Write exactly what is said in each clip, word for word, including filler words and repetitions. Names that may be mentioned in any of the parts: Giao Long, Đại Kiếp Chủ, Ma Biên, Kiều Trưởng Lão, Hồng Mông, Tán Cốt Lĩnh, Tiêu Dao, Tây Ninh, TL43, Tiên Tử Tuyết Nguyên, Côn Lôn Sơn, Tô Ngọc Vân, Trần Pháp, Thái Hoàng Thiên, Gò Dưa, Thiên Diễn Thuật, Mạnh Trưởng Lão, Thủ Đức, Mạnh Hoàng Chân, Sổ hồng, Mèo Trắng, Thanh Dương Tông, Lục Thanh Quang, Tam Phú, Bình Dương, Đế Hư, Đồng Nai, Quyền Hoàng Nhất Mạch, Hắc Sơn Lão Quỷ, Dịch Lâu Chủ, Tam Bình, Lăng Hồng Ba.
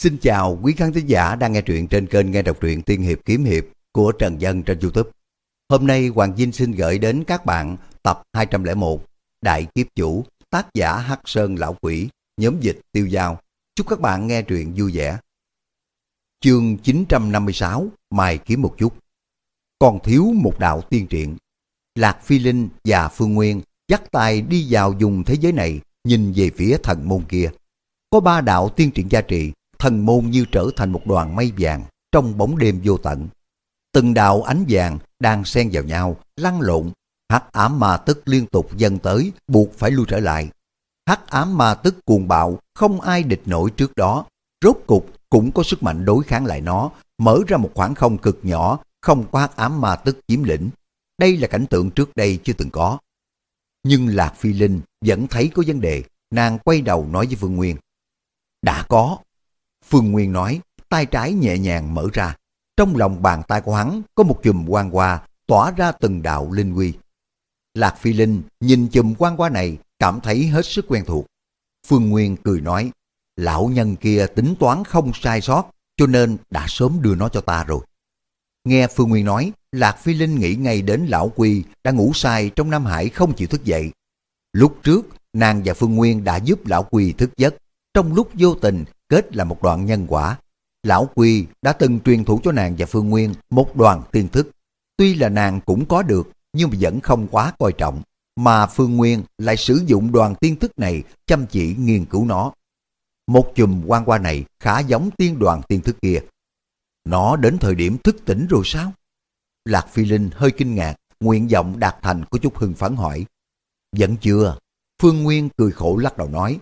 Xin chào quý khán thính giả đang nghe truyện trên kênh nghe đọc truyện Tiên Hiệp Kiếm Hiệp của Trần Dân trên YouTube. Hôm nay Hoàng Vinh xin gửi đến các bạn tập hai trăm lẻ một Đại Kiếp Chủ, tác giả Hắc Sơn Lão Quỷ, nhóm dịch Tiêu Dao. Chúc các bạn nghe truyện vui vẻ. Chương chín trăm năm mươi sáu, mài kiếm một chút. Còn thiếu một đạo tiên truyện. Lạc Phi Linh và Phương Nguyên dắt tay đi vào vùng thế giới này, nhìn về phía thần môn kia. Có ba đạo tiên truyện gia trì, thần môn như trở thành một đoàn mây vàng trong bóng đêm vô tận. Từng đạo ánh vàng đang xen vào nhau, lăn lộn, hắc ám ma tức liên tục dâng tới, buộc phải lui trở lại. Hắc ám ma tức cuồng bạo, không ai địch nổi trước đó, rốt cục cũng có sức mạnh đối kháng lại nó, mở ra một khoảng không cực nhỏ, không có hắc ám ma tức chiếm lĩnh. Đây là cảnh tượng trước đây chưa từng có. Nhưng Lạc Phi Linh vẫn thấy có vấn đề, nàng quay đầu nói với Phương Nguyên. Đã có. Phương Nguyên nói, tay trái nhẹ nhàng mở ra. Trong lòng bàn tay của hắn có một chùm quang hoa tỏa ra từng đạo linh quy. Lạc Phi Linh nhìn chùm quang hoa này cảm thấy hết sức quen thuộc. Phương Nguyên cười nói, lão nhân kia tính toán không sai sót cho nên đã sớm đưa nó cho ta rồi. Nghe Phương Nguyên nói, Lạc Phi Linh nghĩ ngay đến lão quy đã ngủ say trong Nam Hải không chịu thức dậy. Lúc trước, nàng và Phương Nguyên đã giúp lão quy thức giấc. Trong lúc vô tình kết là một đoạn nhân quả. Lão quy đã từng truyền thụ cho nàng và Phương Nguyên một đoàn tiên thức. Tuy là nàng cũng có được nhưng vẫn không quá coi trọng, mà Phương Nguyên lại sử dụng đoàn tiên thức này chăm chỉ nghiên cứu nó. Một chùm quang hoa này khá giống tiên đoàn tiên thức kia. Nó đến thời điểm thức tỉnh rồi sao? Lạc Phi Linh hơi kinh ngạc, nguyện vọng đạt thành có chút hưng phấn hỏi. Vẫn chưa, Phương Nguyên cười khổ lắc đầu nói.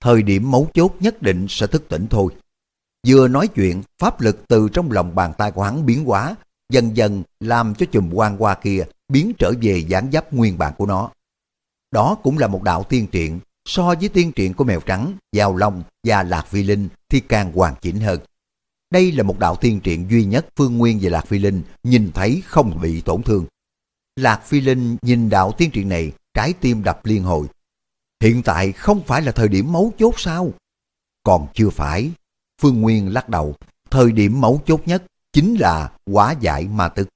Thời điểm mấu chốt nhất định sẽ thức tỉnh thôi. Vừa nói chuyện, pháp lực từ trong lòng bàn tay của hắn biến hóa, dần dần làm cho chùm quang hoa kia biến trở về dáng dấp nguyên bản của nó. Đó cũng là một đạo tiên truyện, so với tiên truyện của Mèo Trắng, Giao Long và Lạc Phi Linh thì càng hoàn chỉnh hơn. Đây là một đạo tiên truyện duy nhất Phương Nguyên và Lạc Phi Linh nhìn thấy không bị tổn thương. Lạc Phi Linh nhìn đạo tiên truyện này, trái tim đập liên hồi. Hiện tại không phải là thời điểm mấu chốt sao? Còn chưa phải. Phương Nguyên lắc đầu, thời điểm mấu chốt nhất chính là hóa giải ma tức.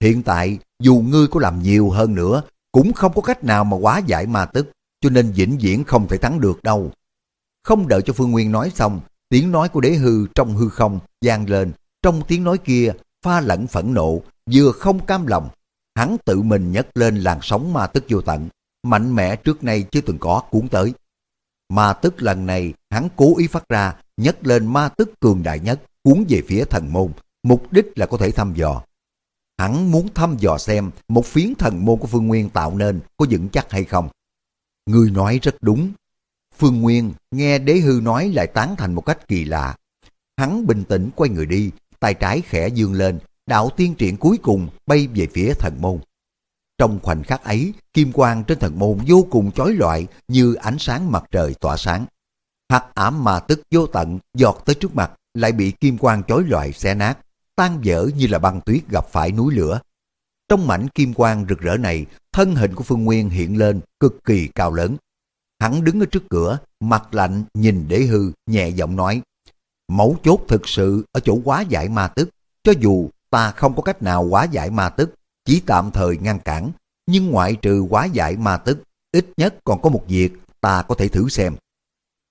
Hiện tại, dù ngươi có làm nhiều hơn nữa, cũng không có cách nào mà hóa giải ma tức, cho nên vĩnh viễn không thể thắng được đâu. Không đợi cho Phương Nguyên nói xong, tiếng nói của Đế Hư trong hư không vang lên, trong tiếng nói kia pha lẫn phẫn nộ, vừa không cam lòng. Hắn tự mình nhấc lên làn sóng ma tức vô tận, mạnh mẽ trước nay chưa từng có cuốn tới. Ma tức lần này hắn cố ý phát ra, nhấc lên ma tức cường đại nhất cuốn về phía thần môn, mục đích là có thể thăm dò. Hắn muốn thăm dò xem một phiến thần môn của Phương Nguyên tạo nên có vững chắc hay không. Ngươi nói rất đúng. Phương Nguyên nghe Đế Hư nói lại tán thành một cách kỳ lạ. Hắn bình tĩnh quay người đi, tay trái khẽ dương lên, đạo tiên truyện cuối cùng bay về phía thần môn. Trong khoảnh khắc ấy, kim quang trên thần môn vô cùng chói lọi như ánh sáng mặt trời tỏa sáng. Hắc ám ma tức vô tận giọt tới trước mặt lại bị kim quang chói lọi xé nát, tan vỡ như là băng tuyết gặp phải núi lửa. Trong mảnh kim quang rực rỡ này, thân hình của Phương Nguyên hiện lên cực kỳ cao lớn. Hắn đứng ở trước cửa, mặt lạnh nhìn Đế Hư, nhẹ giọng nói, mấu chốt thực sự ở chỗ hóa giải ma tức. Cho dù ta không có cách nào hóa giải ma tức, chỉ tạm thời ngăn cản, nhưng ngoại trừ hóa giải ma tức, ít nhất còn có một việc ta có thể thử xem.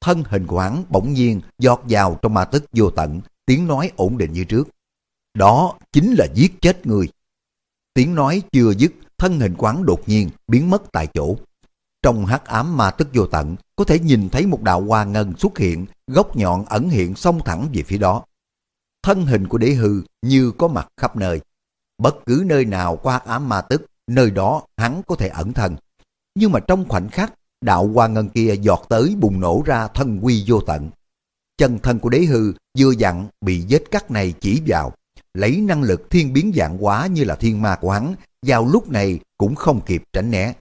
Thân hình của hắn bỗng nhiên giọt vào trong ma tức vô tận, tiếng nói ổn định như trước. Đó chính là giết chết người. Tiếng nói chưa dứt, thân hình của hắn đột nhiên biến mất tại chỗ. Trong hắc ám ma tức vô tận, có thể nhìn thấy một đạo hoa ngân xuất hiện, góc nhọn ẩn hiện xông thẳng về phía đó. Thân hình của Đế Hư như có mặt khắp nơi. Bất cứ nơi nào qua hắc ám ma tức, nơi đó hắn có thể ẩn thân. Nhưng mà trong khoảnh khắc, đạo hoa ngân kia giọt tới bùng nổ ra thân quy vô tận. Chân thân của Đế Hư vừa dặn bị vết cắt này chỉ vào, lấy năng lực thiên biến vạn hóa như là thiên ma của hắn, vào lúc này cũng không kịp tránh né.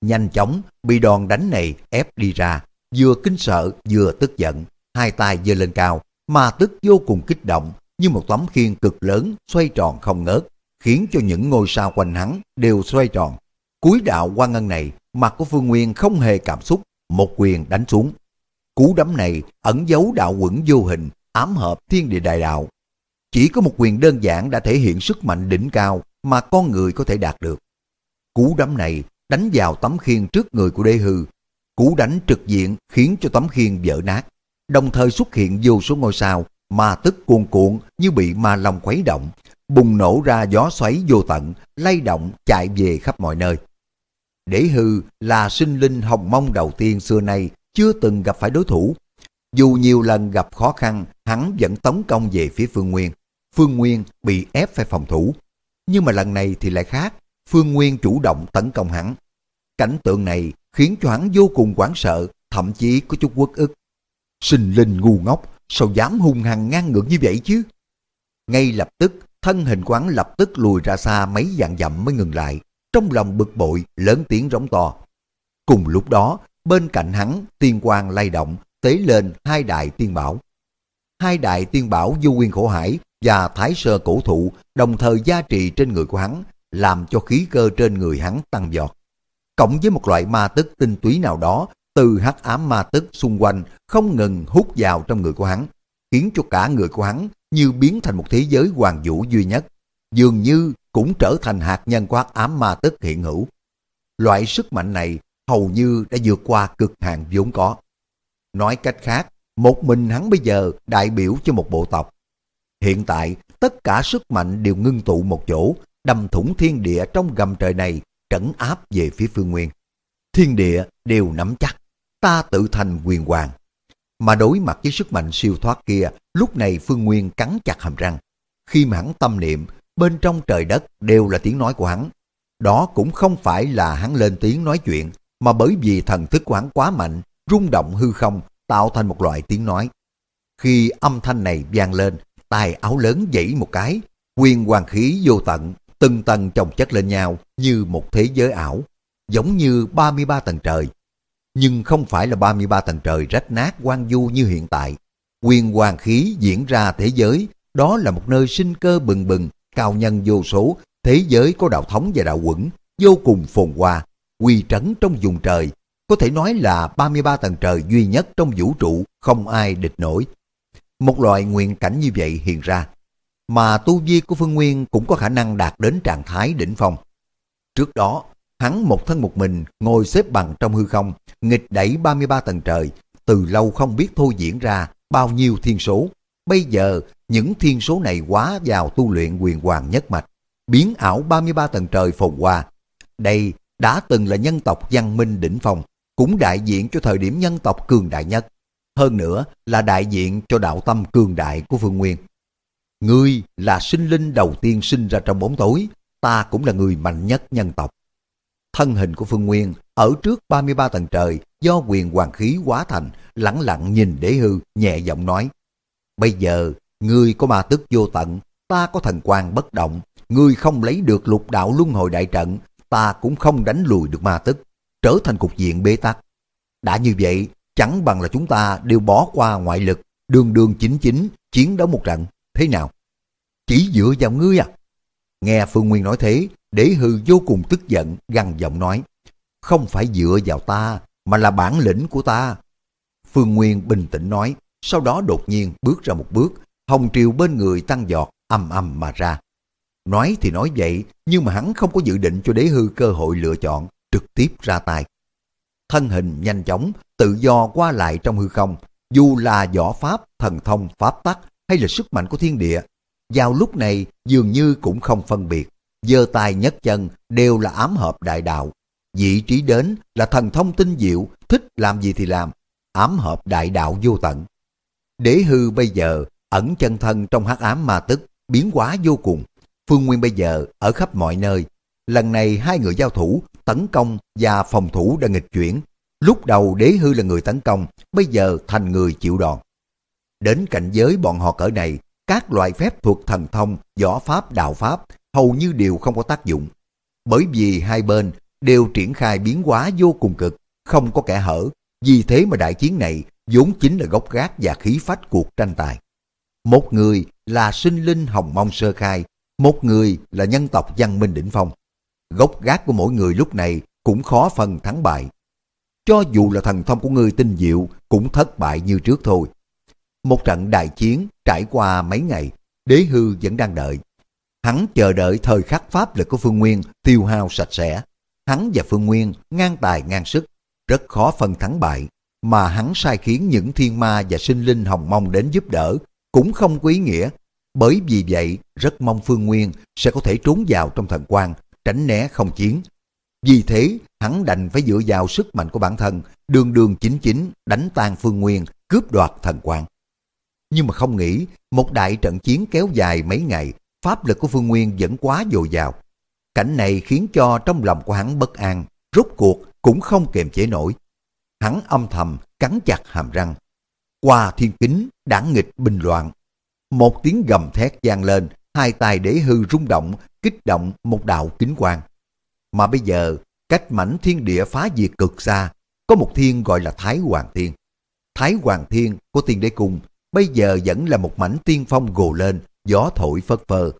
Nhanh chóng bị đòn đánh này ép đi ra, vừa kinh sợ vừa tức giận, hai tay giơ lên cao, ma tức vô cùng kích động như một tấm khiên cực lớn xoay tròn không ngớt, khiến cho những ngôi sao quanh hắn đều xoay tròn. Cuối đạo hoa ngân này, mặt của Phương Nguyên không hề cảm xúc, một quyền đánh xuống. Cú đấm này ẩn giấu đạo quẩn vô hình, ám hợp thiên địa đại đạo. Chỉ có một quyền đơn giản đã thể hiện sức mạnh đỉnh cao mà con người có thể đạt được. Cú đấm này đánh vào tấm khiên trước người của Đế Hư. Cú đánh trực diện khiến cho tấm khiên vỡ nát. Đồng thời xuất hiện vô số ngôi sao, ma tức cuồn cuộn như bị ma long khuấy động, bùng nổ ra gió xoáy vô tận, lay động chạy về khắp mọi nơi. Đế Hư là sinh linh Hồng Mông đầu tiên xưa nay chưa từng gặp phải đối thủ. Dù nhiều lần gặp khó khăn, hắn vẫn tấn công về phía Phương Nguyên. Phương Nguyên bị ép phải phòng thủ. Nhưng mà lần này thì lại khác, Phương Nguyên chủ động tấn công hắn. Cảnh tượng này khiến cho hắn vô cùng hoảng sợ, thậm chí có chút uất ức. Sinh linh ngu ngốc, sao dám hung hăng ngang ngược như vậy chứ? Ngay lập tức, thân hình của hắn lập tức lùi ra xa mấy vạn dặm mới ngừng lại. Trong lòng bực bội, lớn tiếng rống to. Cùng lúc đó, bên cạnh hắn, tiên quang lay động, tế lên hai đại tiên bảo. Hai đại tiên bảo Du Nguyên Khổ Hải và Thái Sơ Cổ Thụ đồng thời gia trì trên người của hắn, làm cho khí cơ trên người hắn tăng vọt. Cộng với một loại ma tức tinh túy nào đó, từ hắc ám ma tức xung quanh không ngừng hút vào trong người của hắn, khiến cho cả người của hắn như biến thành một thế giới hoàn vũ duy nhất, dường như cũng trở thành hạt nhân của hắc ám ma tức hiện hữu. Loại sức mạnh này hầu như đã vượt qua cực hạn vốn có. Nói cách khác, một mình hắn bây giờ đại biểu cho một bộ tộc. Hiện tại, tất cả sức mạnh đều ngưng tụ một chỗ, đâm thủng thiên địa trong gầm trời này, trấn áp về phía Phương Nguyên. Thiên địa đều nắm chắc, ta tự thành quyền hoàng. Mà đối mặt với sức mạnh siêu thoát kia, lúc này Phương Nguyên cắn chặt hàm răng. Khi mà hắn tâm niệm, bên trong trời đất đều là tiếng nói của hắn. Đó cũng không phải là hắn lên tiếng nói chuyện, mà bởi vì thần thức của hắn quá mạnh, rung động hư không, tạo thành một loại tiếng nói. Khi âm thanh này vang lên, tay áo lớn dãy một cái, quyền hoàng khí vô tận, từng tầng chồng chất lên nhau như một thế giới ảo, giống như ba mươi ba tầng trời. Nhưng không phải là ba mươi ba tầng trời rách nát hoang vu như hiện tại. Quyền hoàng khí diễn ra thế giới, đó là một nơi sinh cơ bừng bừng, cao nhân vô số, thế giới có đạo thống và đạo quẩn, vô cùng phồn hoa, uy trấn trong vùng trời. Có thể nói là ba mươi ba tầng trời duy nhất trong vũ trụ, không ai địch nổi. Một loại nguyện cảnh như vậy hiện ra, mà tu vi của Phương Nguyên cũng có khả năng đạt đến trạng thái đỉnh phong. Trước đó, hắn một thân một mình ngồi xếp bằng trong hư không, nghịch đẩy ba mươi ba tầng trời, từ lâu không biết thôi diễn ra bao nhiêu thiên số. Bây giờ, những thiên số này quá vào tu luyện quyền hoàng nhất mạch, biến ảo ba mươi ba tầng trời phồn hoa. Đây đã từng là nhân tộc văn minh đỉnh phong, cũng đại diện cho thời điểm nhân tộc cường đại nhất. Hơn nữa là đại diện cho đạo tâm cường đại của Phương Nguyên. Ngươi là sinh linh đầu tiên sinh ra trong bóng tối, ta cũng là người mạnh nhất nhân tộc. Thân hình của Phương Nguyên ở trước ba mươi ba tầng trời do quyền hoàng khí hóa thành, lẳng lặng nhìn Đế Hư nhẹ giọng nói. Bây giờ, ngươi có ma tức vô tận, ta có thần quang bất động, ngươi không lấy được lục đạo luân hồi đại trận, ta cũng không đánh lùi được ma tức, trở thành cục diện bế tắc. Đã như vậy, chẳng bằng là chúng ta đều bỏ qua ngoại lực, đường đường chính chính, chiến đấu một trận, thế nào? Chỉ dựa vào ngươi à? Nghe Phương Nguyên nói thế, Đế Hư vô cùng tức giận, gằn giọng nói. Không phải dựa vào ta, mà là bản lĩnh của ta. Phương Nguyên bình tĩnh nói, sau đó đột nhiên bước ra một bước, hồng triều bên người tăng vọt, ầm ầm mà ra. Nói thì nói vậy, nhưng mà hắn không có dự định cho Đế Hư cơ hội lựa chọn, trực tiếp ra tay. Thân hình nhanh chóng, tự do qua lại trong hư không, dù là võ pháp, thần thông, pháp tắc hay là sức mạnh của thiên địa, vào lúc này dường như cũng không phân biệt, giơ tay nhấc chân đều là ám hợp đại đạo. Vị trí đến là thần thông tinh diệu, thích làm gì thì làm, ám hợp đại đạo vô tận. Đế Hư bây giờ ẩn chân thân trong hắc ám ma tức, biến hóa vô cùng. Phương Nguyên bây giờ ở khắp mọi nơi. Lần này hai người giao thủ, tấn công và phòng thủ đã nghịch chuyển. Lúc đầu Đế Hư là người tấn công, bây giờ thành người chịu đòn. Đến cảnh giới bọn họ cỡ này, các loại phép thuộc thần thông, võ pháp, đạo pháp hầu như đều không có tác dụng. Bởi vì hai bên đều triển khai biến hóa vô cùng cực, không có kẻ hở. Vì thế mà đại chiến này vốn chính là gốc gác và khí phách cuộc tranh tài. Một người là sinh linh Hồng Mông sơ khai, một người là nhân tộc văn minh đỉnh phong. Gốc gác của mỗi người lúc này cũng khó phân thắng bại. Cho dù là thần thông của ngươi tinh diệu cũng thất bại như trước thôi. Một trận đại chiến trải qua mấy ngày, Đế Hư vẫn đang đợi. Hắn chờ đợi thời khắc pháp lực của Phương Nguyên tiêu hao sạch sẽ. Hắn và Phương Nguyên ngang tài ngang sức, rất khó phân thắng bại, mà hắn sai khiến những thiên ma và sinh linh Hồng Mông đến giúp đỡ cũng không có ý nghĩa. Bởi vì vậy, rất mong Phương Nguyên sẽ có thể trốn vào trong thần quang, tránh né không chiến. Vì thế, hắn đành phải dựa vào sức mạnh của bản thân, đường đường chính chính đánh tan Phương Nguyên, cướp đoạt thần quang. Nhưng mà không nghĩ, một đại trận chiến kéo dài mấy ngày, pháp lực của Phương Nguyên vẫn quá dồi dào. Cảnh này khiến cho trong lòng của hắn bất an, rốt cuộc cũng không kiềm chế nổi. Hắn âm thầm cắn chặt hàm răng. Qua thiên kính, đảng nghịch bình loạn. Một tiếng gầm thét vang lên, hai tay Đế Hư rung động, kích động một đạo kính quang. Mà bây giờ, cách mảnh thiên địa phá diệt cực xa, có một thiên gọi là Thái Hoàng Thiên. Thái Hoàng Thiên của Tiên Đế Cung bây giờ vẫn là một mảnh tiên phong gồ lên, gió thổi phất phơ.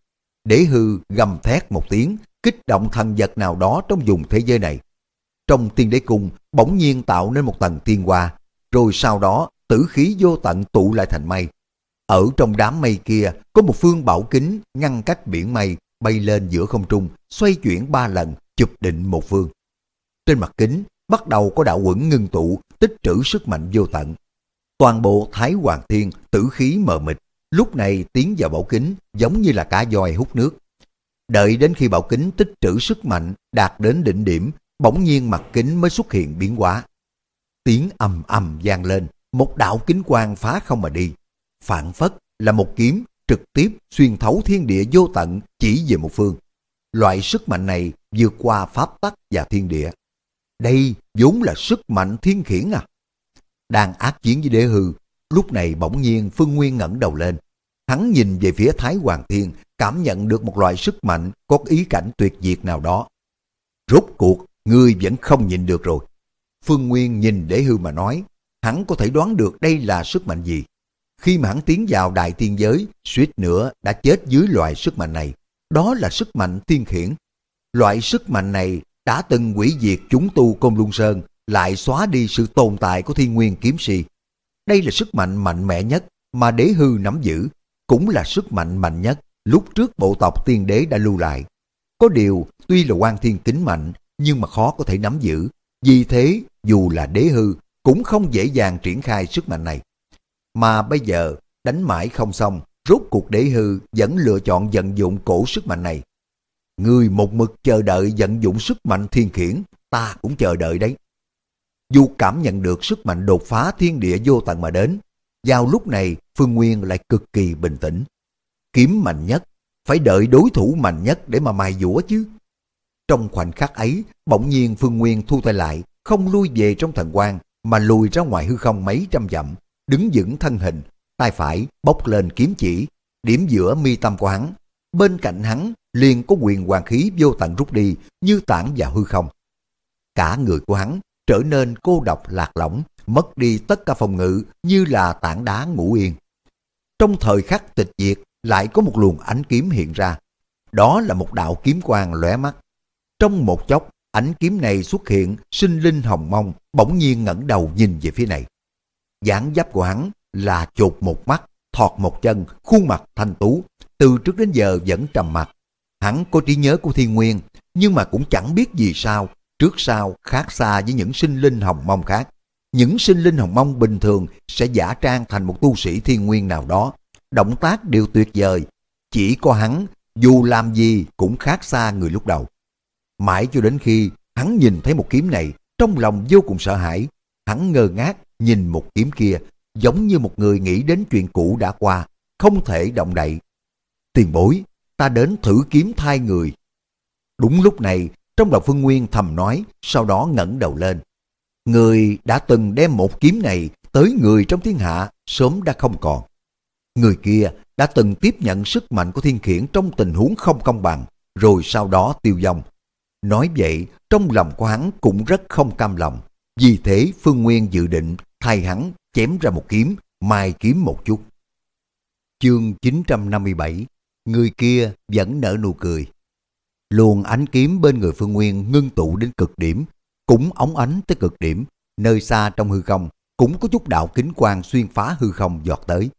Đế Hư gầm thét một tiếng, kích động thần vật nào đó trong vùng thế giới này. Trong Tiên Đế Cung bỗng nhiên tạo nên một tầng tiên hoa, rồi sau đó tử khí vô tận tụ lại thành mây. Ở trong đám mây kia có một phương bảo kính ngăn cách biển mây, bay lên giữa không trung, xoay chuyển ba lần, chụp định một phương. Trên mặt kính bắt đầu có đạo quẩn ngưng tụ, tích trữ sức mạnh vô tận. Toàn bộ Thái Hoàng Thiên tử khí mờ mịt, lúc này tiến vào bảo kính giống như là cá voi hút nước. Đợi đến khi bảo kính tích trữ sức mạnh đạt đến đỉnh điểm, bỗng nhiên mặt kính mới xuất hiện biến hóa. Tiếng ầm ầm vang lên, một đạo kính quang phá không mà đi, phảng phất là một kiếm trực tiếp xuyên thấu thiên địa vô tận chỉ về một phương. Loại sức mạnh này vượt qua pháp tắc và thiên địa. Đây vốn là sức mạnh thiên khiển à. Đang ác chiến với Đế Hư, lúc này bỗng nhiên Phương Nguyên ngẩng đầu lên. Hắn nhìn về phía Thái Hoàng Thiên, cảm nhận được một loại sức mạnh có ý cảnh tuyệt diệt nào đó. Rốt cuộc, ngươi vẫn không nhìn được rồi. Phương Nguyên nhìn Đế Hư mà nói, hắn có thể đoán được đây là sức mạnh gì. Khi mà hắn tiến vào đại tiên giới, suýt nữa đã chết dưới loại sức mạnh này. Đó là sức mạnh tiên khiển. Loại sức mạnh này đã từng hủy diệt chúng tu Côn Luân Sơn, lại xóa đi sự tồn tại của Thiên Nguyên Kiếm Sĩ. Đây là sức mạnh mạnh mẽ nhất mà Đế Hư nắm giữ, cũng là sức mạnh mạnh nhất lúc trước bộ tộc tiên đế đã lưu lại. Có điều, tuy là quan thiên kính mạnh, nhưng mà khó có thể nắm giữ. Vì thế, dù là Đế Hư, cũng không dễ dàng triển khai sức mạnh này. Mà bây giờ, đánh mãi không xong, rốt cuộc Đế Hư vẫn lựa chọn vận dụng cổ sức mạnh này. Ngươi một mực chờ đợi vận dụng sức mạnh thiên khiển, ta cũng chờ đợi đấy. Dù cảm nhận được sức mạnh đột phá thiên địa vô tận mà đến, vào lúc này Phương Nguyên lại cực kỳ bình tĩnh. Kiếm mạnh nhất, phải đợi đối thủ mạnh nhất để mà mài dũa chứ. Trong khoảnh khắc ấy, bỗng nhiên Phương Nguyên thu tay lại, không lui về trong thần quang, mà lùi ra ngoài hư không mấy trăm dặm, đứng vững thân hình, tay phải bốc lên kiếm chỉ, điểm giữa mi tâm của hắn. Bên cạnh hắn liền có quyền hoàng khí vô tận rút đi như tản vào hư không. Cả người của hắn trở nên cô độc lạc lõng, mất đi tất cả phòng ngự như là tảng đá ngủ yên. Trong thời khắc tịch diệt lại có một luồng ánh kiếm hiện ra, đó là một đạo kiếm quang lóe mắt. Trong một chốc, ánh kiếm này xuất hiện, sinh linh Hồng Mông bỗng nhiên ngẩng đầu nhìn về phía này. Dáng dấp của hắn là chột một mắt, thọt một chân, khuôn mặt thanh tú, từ trước đến giờ vẫn trầm mặc. Hắn có trí nhớ của Thiên Nguyên, nhưng mà cũng chẳng biết vì sao, trước sau khác xa với những sinh linh Hồng Mông khác. Những sinh linh Hồng Mông bình thường sẽ giả trang thành một tu sĩ Thiên Nguyên nào đó, động tác đều tuyệt vời. Chỉ có hắn, dù làm gì cũng khác xa người lúc đầu. Mãi cho đến khi hắn nhìn thấy một kiếm này, trong lòng vô cùng sợ hãi. Hắn ngơ ngác nhìn một kiếm kia, giống như một người nghĩ đến chuyện cũ đã qua, không thể động đậy. Tiền bối, ta đến thử kiếm thay người. Đúng lúc này, trong lòng Phương Nguyên thầm nói, sau đó ngẩng đầu lên. Người đã từng đem một kiếm này tới người trong thiên hạ sớm đã không còn. Người kia đã từng tiếp nhận sức mạnh của thiên khiển trong tình huống không công bằng, rồi sau đó tiêu vong. Nói vậy, trong lòng của hắn cũng rất không cam lòng. Vì thế, Phương Nguyên dự định thay hắn chém ra một kiếm, mai kiếm một chút. Chương chín trăm năm mươi bảy, người kia vẫn nở nụ cười. Luồng ánh kiếm bên người Phương Nguyên ngưng tụ đến cực điểm, cũng óng ánh tới cực điểm. Nơi xa trong hư không, cũng có chút đạo kính quang xuyên phá hư không giọt tới.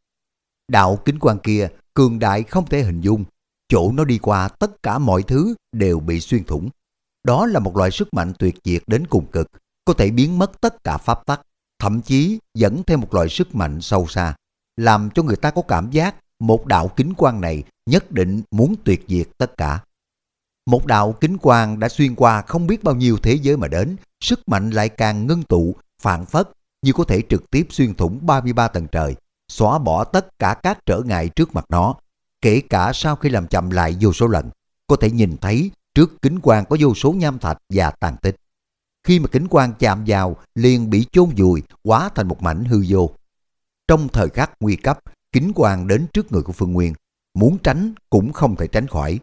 Đạo kính quang kia cường đại không thể hình dung, chỗ nó đi qua tất cả mọi thứ đều bị xuyên thủng. Đó là một loại sức mạnh tuyệt diệt đến cùng cực, có thể biến mất tất cả pháp tắc, thậm chí dẫn theo một loại sức mạnh sâu xa, làm cho người ta có cảm giác một đạo kính quang này nhất định muốn tuyệt diệt tất cả. Một đạo kính quang đã xuyên qua không biết bao nhiêu thế giới mà đến, sức mạnh lại càng ngưng tụ, phảng phất như có thể trực tiếp xuyên thủng ba mươi ba tầng trời, xóa bỏ tất cả các trở ngại trước mặt nó, kể cả sau khi làm chậm lại vô số lần, có thể nhìn thấy trước kính quang có vô số nham thạch và tàn tích. Khi mà kính quang chạm vào liền bị chôn vùi, hóa thành một mảnh hư vô. Trong thời khắc nguy cấp, kính quang đến trước người của Phương Nguyên, muốn tránh cũng không thể tránh khỏi.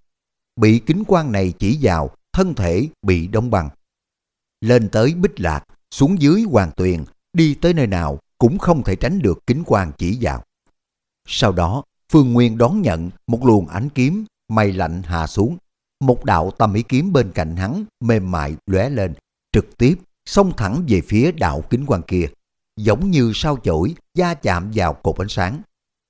Bị kính quang này chỉ vào, thân thể bị đóng băng. Lên tới Bích Lạc, xuống dưới Hoàng Tuyền, đi tới nơi nào cũng không thể tránh được kính quang chỉ vào. Sau đó, Phương Nguyên đón nhận một luồng ánh kiếm mây lạnh hạ xuống. Một đạo tâm ý kiếm bên cạnh hắn mềm mại lóe lên, trực tiếp xông thẳng về phía đạo kính quang kia, giống như sao chổi va chạm vào cột ánh sáng.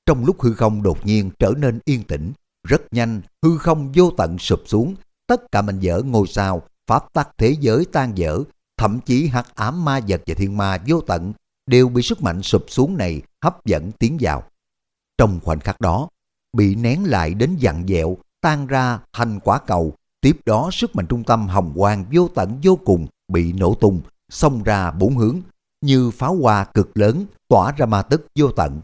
Trong lúc hư không đột nhiên trở nên yên tĩnh, rất nhanh hư không vô tận sụp xuống, tất cả mảnh vỡ ngôi sao, pháp tắc thế giới tan vỡ, thậm chí hắc ám ma vật và thiên ma vô tận đều bị sức mạnh sụp xuống này hấp dẫn tiến vào. Trong khoảnh khắc đó, bị nén lại đến vặn vẹo, tan ra thành quả cầu, tiếp đó sức mạnh trung tâm hồng quang vô tận vô cùng bị nổ tung, xông ra bốn hướng, như pháo hoa cực lớn tỏa ra ma tức vô tận.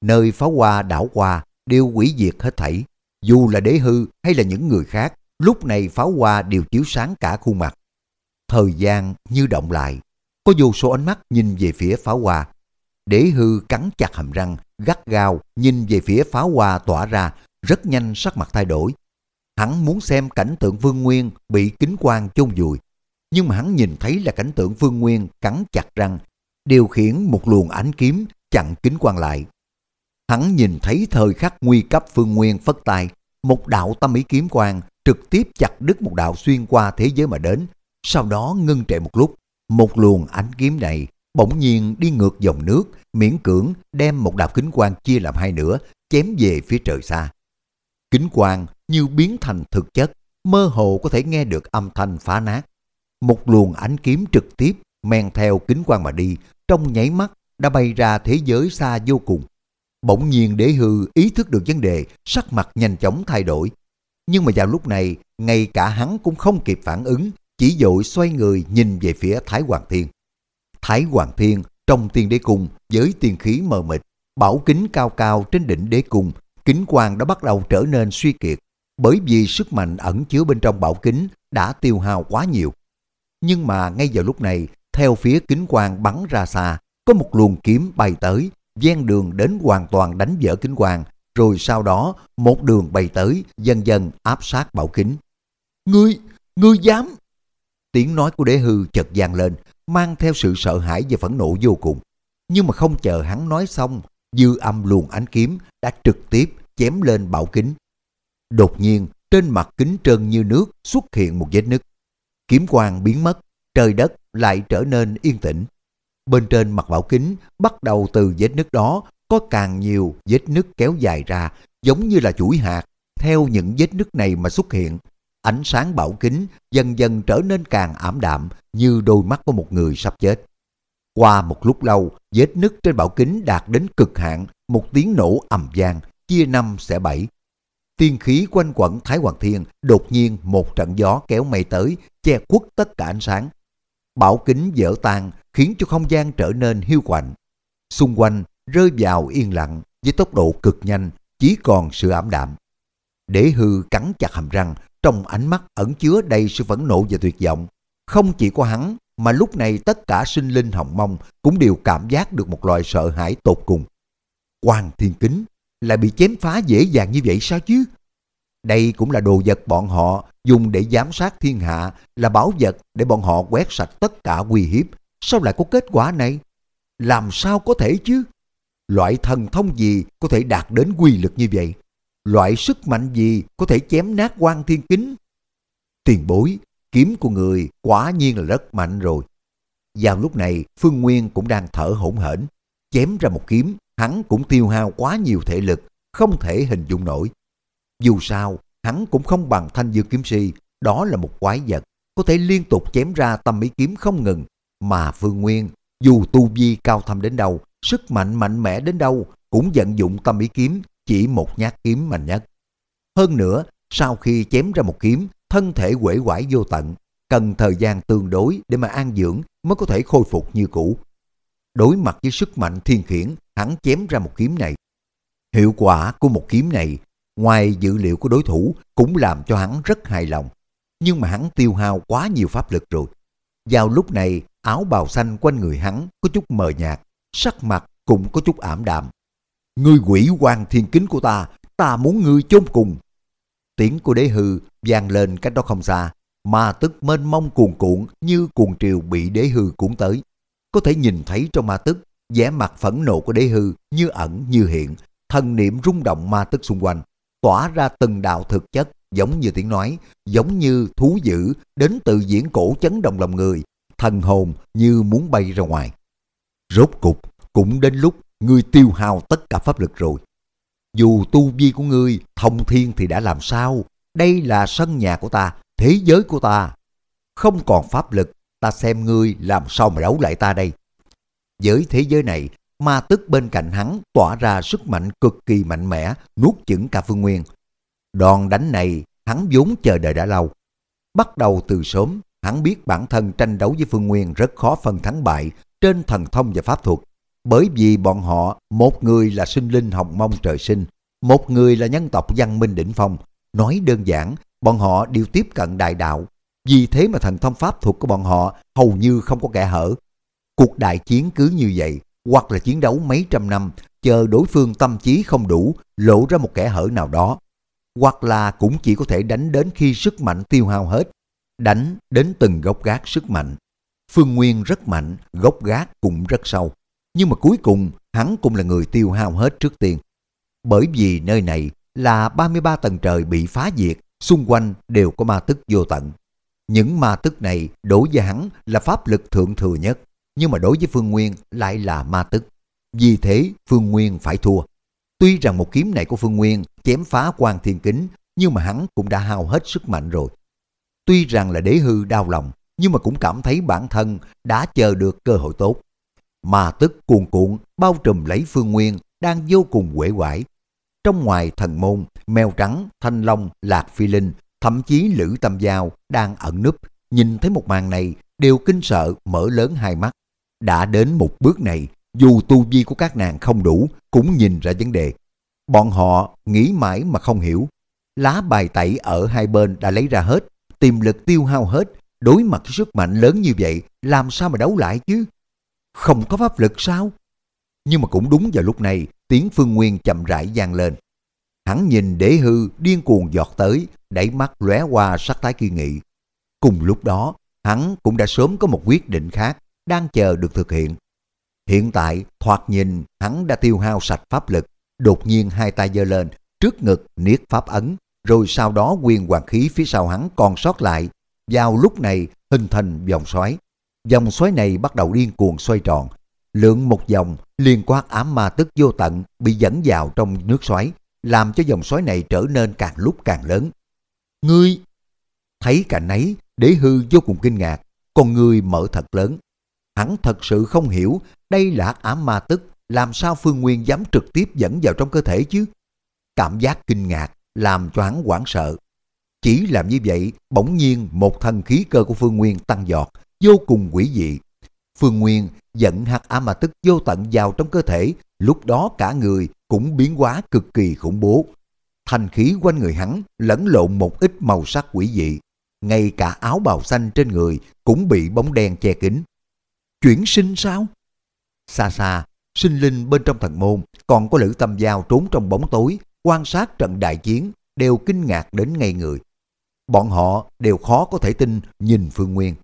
Nơi pháo hoa đảo qua đều hủy diệt hết thảy, dù là Đế Hư hay là những người khác, lúc này pháo hoa đều chiếu sáng cả khuôn mặt. Thời gian như động lại, có vô số ánh mắt nhìn về phía pháo hoa. Đế Hư cắn chặt hàm răng, gắt gao nhìn về phía pháo hoa tỏa ra, rất nhanh sắc mặt thay đổi. Hắn muốn xem cảnh tượng Phương Nguyên bị kính quang chôn vùi, nhưng mà hắn nhìn thấy là cảnh tượng Phương Nguyên cắn chặt răng, điều khiển một luồng ánh kiếm chặn kính quang lại. Hắn nhìn thấy thời khắc nguy cấp Phương Nguyên phất tay, một đạo tâm ý kiếm quang trực tiếp chặt đứt một đạo xuyên qua thế giới mà đến, sau đó ngưng trệ một lúc, một luồng ánh kiếm này bỗng nhiên đi ngược dòng nước, miễn cưỡng đem một đạo kính quang chia làm hai nửa, chém về phía trời xa. Kính quang như biến thành thực chất, mơ hồ có thể nghe được âm thanh phá nát. Một luồng ánh kiếm trực tiếp men theo kính quang mà đi, trong nháy mắt đã bay ra thế giới xa vô cùng. Bỗng nhiên Đế Hư ý thức được vấn đề, sắc mặt nhanh chóng thay đổi. Nhưng mà vào lúc này, ngay cả hắn cũng không kịp phản ứng, chỉ vội xoay người nhìn về phía Thái Hoàng Thiên. Thái Hoàng Thiên trong Tiên Đế Cung với tiên khí mờ mịt, bảo kính cao cao trên đỉnh Đế Cung, kính quang đã bắt đầu trở nên suy kiệt, bởi vì sức mạnh ẩn chứa bên trong bảo kính đã tiêu hao quá nhiều. Nhưng mà ngay vào lúc này, theo phía kính quang bắn ra xa, có một luồng kiếm bay tới, ven đường đến hoàn toàn đánh vỡ kính quang, rồi sau đó một đường bay tới, dần dần áp sát bảo kính. Ngươi, ngươi dám! Tiếng nói của Đế Hư chợt vang lên, mang theo sự sợ hãi và phẫn nộ vô cùng. Nhưng mà không chờ hắn nói xong, dư âm luồng ánh kiếm đã trực tiếp chém lên bảo kính. Đột nhiên, trên mặt kính trơn như nước xuất hiện một vết nứt. Kiếm quang biến mất, trời đất lại trở nên yên tĩnh. Bên trên mặt bảo kính, bắt đầu từ vết nứt đó, có càng nhiều vết nứt kéo dài ra, giống như là chuỗi hạt, theo những vết nứt này mà xuất hiện. Ánh sáng bảo kính dần dần trở nên càng ảm đạm, như đôi mắt của một người sắp chết. Qua một lúc lâu, vết nứt trên bảo kính đạt đến cực hạn, một tiếng nổ ầm vang, chia năm xẻ bảy. Tiên khí quanh quẩn Thái Hoàng Thiên, đột nhiên một trận gió kéo mây tới, che khuất tất cả ánh sáng. Bảo kính vỡ tan, khiến cho không gian trở nên hiu quạnh. Xung quanh rơi vào yên lặng với tốc độ cực nhanh, chỉ còn sự ảm đạm. Đế Hư cắn chặt hàm răng, trong ánh mắt ẩn chứa đầy sự phẫn nộ và tuyệt vọng. Không chỉ có hắn, mà lúc này tất cả sinh linh Hồng Mông cũng đều cảm giác được một loại sợ hãi tột cùng. Hoàng Thiên Kính lại bị chém phá dễ dàng như vậy sao chứ? Đây cũng là đồ vật bọn họ dùng để giám sát thiên hạ, là bảo vật để bọn họ quét sạch tất cả uy hiếp. Sao lại có kết quả này? Làm sao có thể chứ? Loại thần thông gì có thể đạt đến uy lực như vậy? Loại sức mạnh gì có thể chém nát Quan Thiên Kính? Tiền bối, kiếm của người quả nhiên là rất mạnh rồi. Vào lúc này, Phương Nguyên cũng đang thở hổn hển, chém ra một kiếm, hắn cũng tiêu hao quá nhiều thể lực, không thể hình dung nổi. Dù sao, hắn cũng không bằng Thanh Dương kiếm sĩ, đó là một quái vật, có thể liên tục chém ra tâm ý kiếm không ngừng, mà Phương Nguyên, dù tu vi cao thâm đến đâu, sức mạnh mạnh mẽ đến đâu, cũng vận dụng tâm ý kiếm, chỉ một nhát kiếm mạnh nhất. Hơn nữa, sau khi chém ra một kiếm, thân thể uể oải vô tận, cần thời gian tương đối để mà an dưỡng mới có thể khôi phục như cũ. Đối mặt với sức mạnh thiên khiển, hắn chém ra một kiếm này. Hiệu quả của một kiếm này, ngoài dự liệu của đối thủ, cũng làm cho hắn rất hài lòng. Nhưng mà hắn tiêu hao quá nhiều pháp lực rồi. Vào lúc này, áo bào xanh quanh người hắn có chút mờ nhạt, sắc mặt cũng có chút ảm đạm. Ngươi quỷ hoàng thiên kính của ta, ta muốn ngươi chôn cùng. Tiếng của Đế Hư vang lên cách đó không xa, mà tức mênh mông cuồn cuộn như cuồng triều bị Đế Hư cuốn tới. Có thể nhìn thấy trong ma tức, vẻ mặt phẫn nộ của Đế Hư như ẩn như hiện, thần niệm rung động ma tức xung quanh, tỏa ra từng đạo thực chất giống như tiếng nói, giống như thú dữ đến từ viễn cổ chấn động lòng người, thần hồn như muốn bay ra ngoài. Rốt cục, cũng đến lúc ngươi tiêu hao tất cả pháp lực rồi. Dù tu vi của ngươi thông thiên thì đã làm sao? Đây là sân nhà của ta, thế giới của ta. Không còn pháp lực, ta xem ngươi làm sao mà đấu lại ta đây. Với thế giới này, ma tức bên cạnh hắn tỏa ra sức mạnh cực kỳ mạnh mẽ, nuốt chửng cả Phương Nguyên. Đòn đánh này, hắn vốn chờ đợi đã lâu. Bắt đầu từ sớm, hắn biết bản thân tranh đấu với Phương Nguyên rất khó phân thắng bại trên thần thông và pháp thuật. Bởi vì bọn họ, một người là sinh linh Hồng Mông trời sinh, một người là nhân tộc văn minh đỉnh phong. Nói đơn giản, bọn họ đều tiếp cận đại đạo. Vì thế mà thần thông pháp thuật của bọn họ hầu như không có kẻ hở. Cuộc đại chiến cứ như vậy, hoặc là chiến đấu mấy trăm năm, chờ đối phương tâm trí không đủ, lộ ra một kẻ hở nào đó. Hoặc là cũng chỉ có thể đánh đến khi sức mạnh tiêu hao hết. Đánh đến từng gốc gác sức mạnh. Phương Nguyên rất mạnh, gốc gác cũng rất sâu. Nhưng mà cuối cùng, hắn cũng là người tiêu hao hết trước tiên. Bởi vì nơi này là ba mươi ba tầng trời bị phá diệt, xung quanh đều có ma tức vô tận. Những ma tức này đối với hắn là pháp lực thượng thừa nhất, nhưng mà đối với Phương Nguyên lại là ma tức. Vì thế, Phương Nguyên phải thua. Tuy rằng một kiếm này của Phương Nguyên chém phá quan thiên kính, nhưng mà hắn cũng đã hao hết sức mạnh rồi. Tuy rằng là Đế Hư đau lòng, nhưng mà cũng cảm thấy bản thân đã chờ được cơ hội tốt. Ma tức cuồn cuộn bao trùm lấy Phương Nguyên đang vô cùng uể oải. Trong ngoài thần môn, Mèo Trắng, Thanh Long, Lạc Phi Linh, thậm chí Lữ Tam Giao đang ẩn núp, nhìn thấy một màn này đều kinh sợ mở lớn hai mắt. Đã đến một bước này, dù tu vi của các nàng không đủ cũng nhìn ra vấn đề. Bọn họ nghĩ mãi mà không hiểu. Lá bài tẩy ở hai bên đã lấy ra hết, tiềm lực tiêu hao hết, đối mặt với sức mạnh lớn như vậy làm sao mà đấu lại chứ? Không có pháp lực sao? Nhưng mà cũng đúng vào lúc này, tiếng Phương Nguyên chậm rãi vang lên. Hắn nhìn Đế Hư điên cuồng giọt tới, đẩy mắt lóe qua sắc thái kiên nghị. Cùng lúc đó, hắn cũng đã sớm có một quyết định khác, đang chờ được thực hiện. Hiện tại, thoạt nhìn, hắn đã tiêu hao sạch pháp lực, đột nhiên hai tay giơ lên, trước ngực niết pháp ấn, rồi sau đó quyền hoàng khí phía sau hắn còn sót lại. Vào lúc này, hình thành vòng xoáy. Dòng xoáy này bắt đầu điên cuồng xoay tròn. Lượng một dòng liên quan ám ma tức vô tận bị dẫn vào trong nước xoáy, làm cho dòng xoáy này trở nên càng lúc càng lớn. Ngươi! Thấy cảnh ấy, Đế Hư vô cùng kinh ngạc, con ngươi mở thật lớn. Hắn thật sự không hiểu đây là ám ma tức, làm sao Phương Nguyên dám trực tiếp dẫn vào trong cơ thể chứ? Cảm giác kinh ngạc làm cho hắn hoảng sợ. Chỉ làm như vậy, bỗng nhiên một thân khí cơ của Phương Nguyên tăng giọt, vô cùng quỷ dị. Phương Nguyên dẫn hạt ám ma tức vô tận vào trong cơ thể, lúc đó cả người cũng biến hóa cực kỳ khủng bố. Thanh khí quanh người hắn lẫn lộn một ít màu sắc quỷ dị, ngay cả áo bào xanh trên người cũng bị bóng đen che kín. Chuyển sinh sao? Xa xa, sinh linh bên trong thần môn còn có Lữ Tâm Giao trốn trong bóng tối quan sát trận đại chiến đều kinh ngạc đến ngây người. Bọn họ đều khó có thể tin nhìn Phương Nguyên.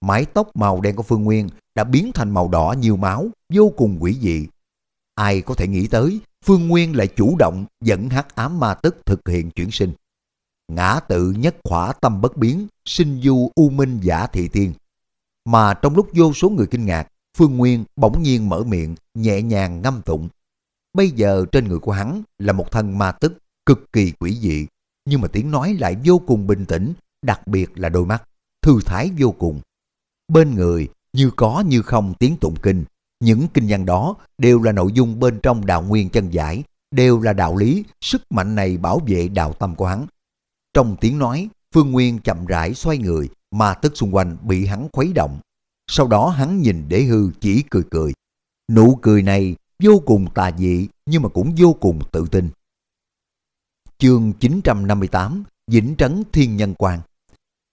Mái tóc màu đen của Phương Nguyên đã biến thành màu đỏ nhiều máu, vô cùng quỷ dị. Ai có thể nghĩ tới, Phương Nguyên lại chủ động dẫn hắc ám ma tức thực hiện chuyển sinh. Ngã tự nhất khỏa tâm bất biến, sinh du u minh giả thị tiên. mà trong lúc vô số người kinh ngạc, Phương Nguyên bỗng nhiên mở miệng, nhẹ nhàng ngâm tụng. Bây giờ trên người của hắn là một thân ma tức cực kỳ quỷ dị, nhưng mà tiếng nói lại vô cùng bình tĩnh, đặc biệt là đôi mắt thư thái vô cùng. Bên người như có như không tiếng tụng kinh, những kinh văn đó đều là nội dung bên trong Đạo Nguyên Chân Giải, đều là đạo lý, sức mạnh này bảo vệ đạo tâm của hắn. Trong tiếng nói, Phương Nguyên chậm rãi xoay người, ma tức xung quanh bị hắn khuấy động. Sau đó hắn nhìn Đế Hư chỉ cười cười. Nụ cười này vô cùng tà dị nhưng mà cũng vô cùng tự tin. Chương chín trăm năm mươi tám, Vĩnh Trấn Thiên Nhân Quan.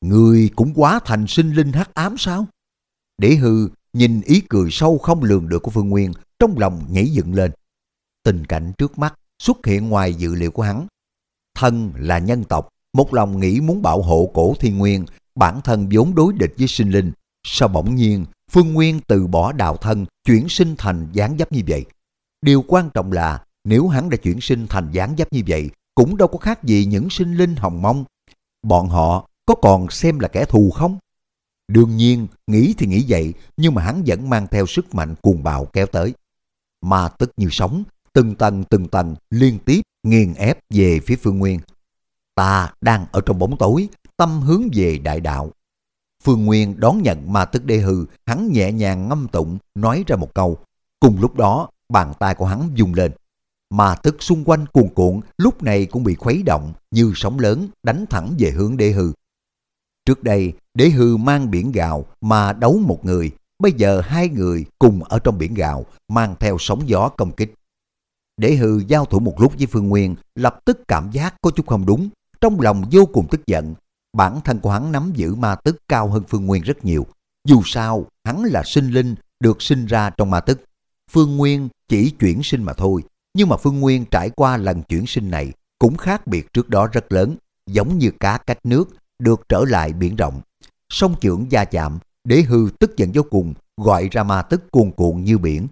Người cũng quá thành sinh linh hắc ám sao? Đế Hư nhìn ý cười sâu không lường được của Phương Nguyên, trong lòng nhảy dựng lên. Tình cảnh trước mắt xuất hiện ngoài dự liệu của hắn. Thân là nhân tộc, một lòng nghĩ muốn bảo hộ cổ thiên nguyên, bản thân vốn đối địch với sinh linh. Sao bỗng nhiên, Phương Nguyên từ bỏ đạo thân, chuyển sinh thành dáng dấp như vậy? Điều quan trọng là, nếu hắn đã chuyển sinh thành dáng dấp như vậy, cũng đâu có khác gì những sinh linh hồng mông. Bọn họ có còn xem là kẻ thù không? Đương nhiên, nghĩ thì nghĩ vậy, nhưng mà hắn vẫn mang theo sức mạnh cuồng bạo kéo tới. Ma tức như sóng, từng tầng từng tầng liên tiếp nghiền ép về phía Phương Nguyên. Ta đang ở trong bóng tối, tâm hướng về đại đạo. Phương Nguyên đón nhận ma tức Đế Hư, hắn nhẹ nhàng ngâm tụng, nói ra một câu. Cùng lúc đó, bàn tay của hắn vung lên. Ma tức xung quanh cuồn cuộn, lúc này cũng bị khuấy động như sóng lớn đánh thẳng về hướng Đế Hư. Trước đây, Đế Hư mang biển gạo mà đấu một người, bây giờ hai người cùng ở trong biển gạo, mang theo sóng gió công kích. Đế Hư giao thủ một lúc với Phương Nguyên, lập tức cảm giác có chút không đúng, trong lòng vô cùng tức giận. Bản thân của hắn nắm giữ ma tức cao hơn Phương Nguyên rất nhiều. Dù sao, hắn là sinh linh, được sinh ra trong ma tức. Phương Nguyên chỉ chuyển sinh mà thôi, nhưng mà Phương Nguyên trải qua lần chuyển sinh này cũng khác biệt trước đó rất lớn, giống như cá cách nước, được trở lại biển rộng. Song chưởng gia chạm, Đế Hư tức giận vô cùng, gọi ra ma tức cuồn cuộn như biển.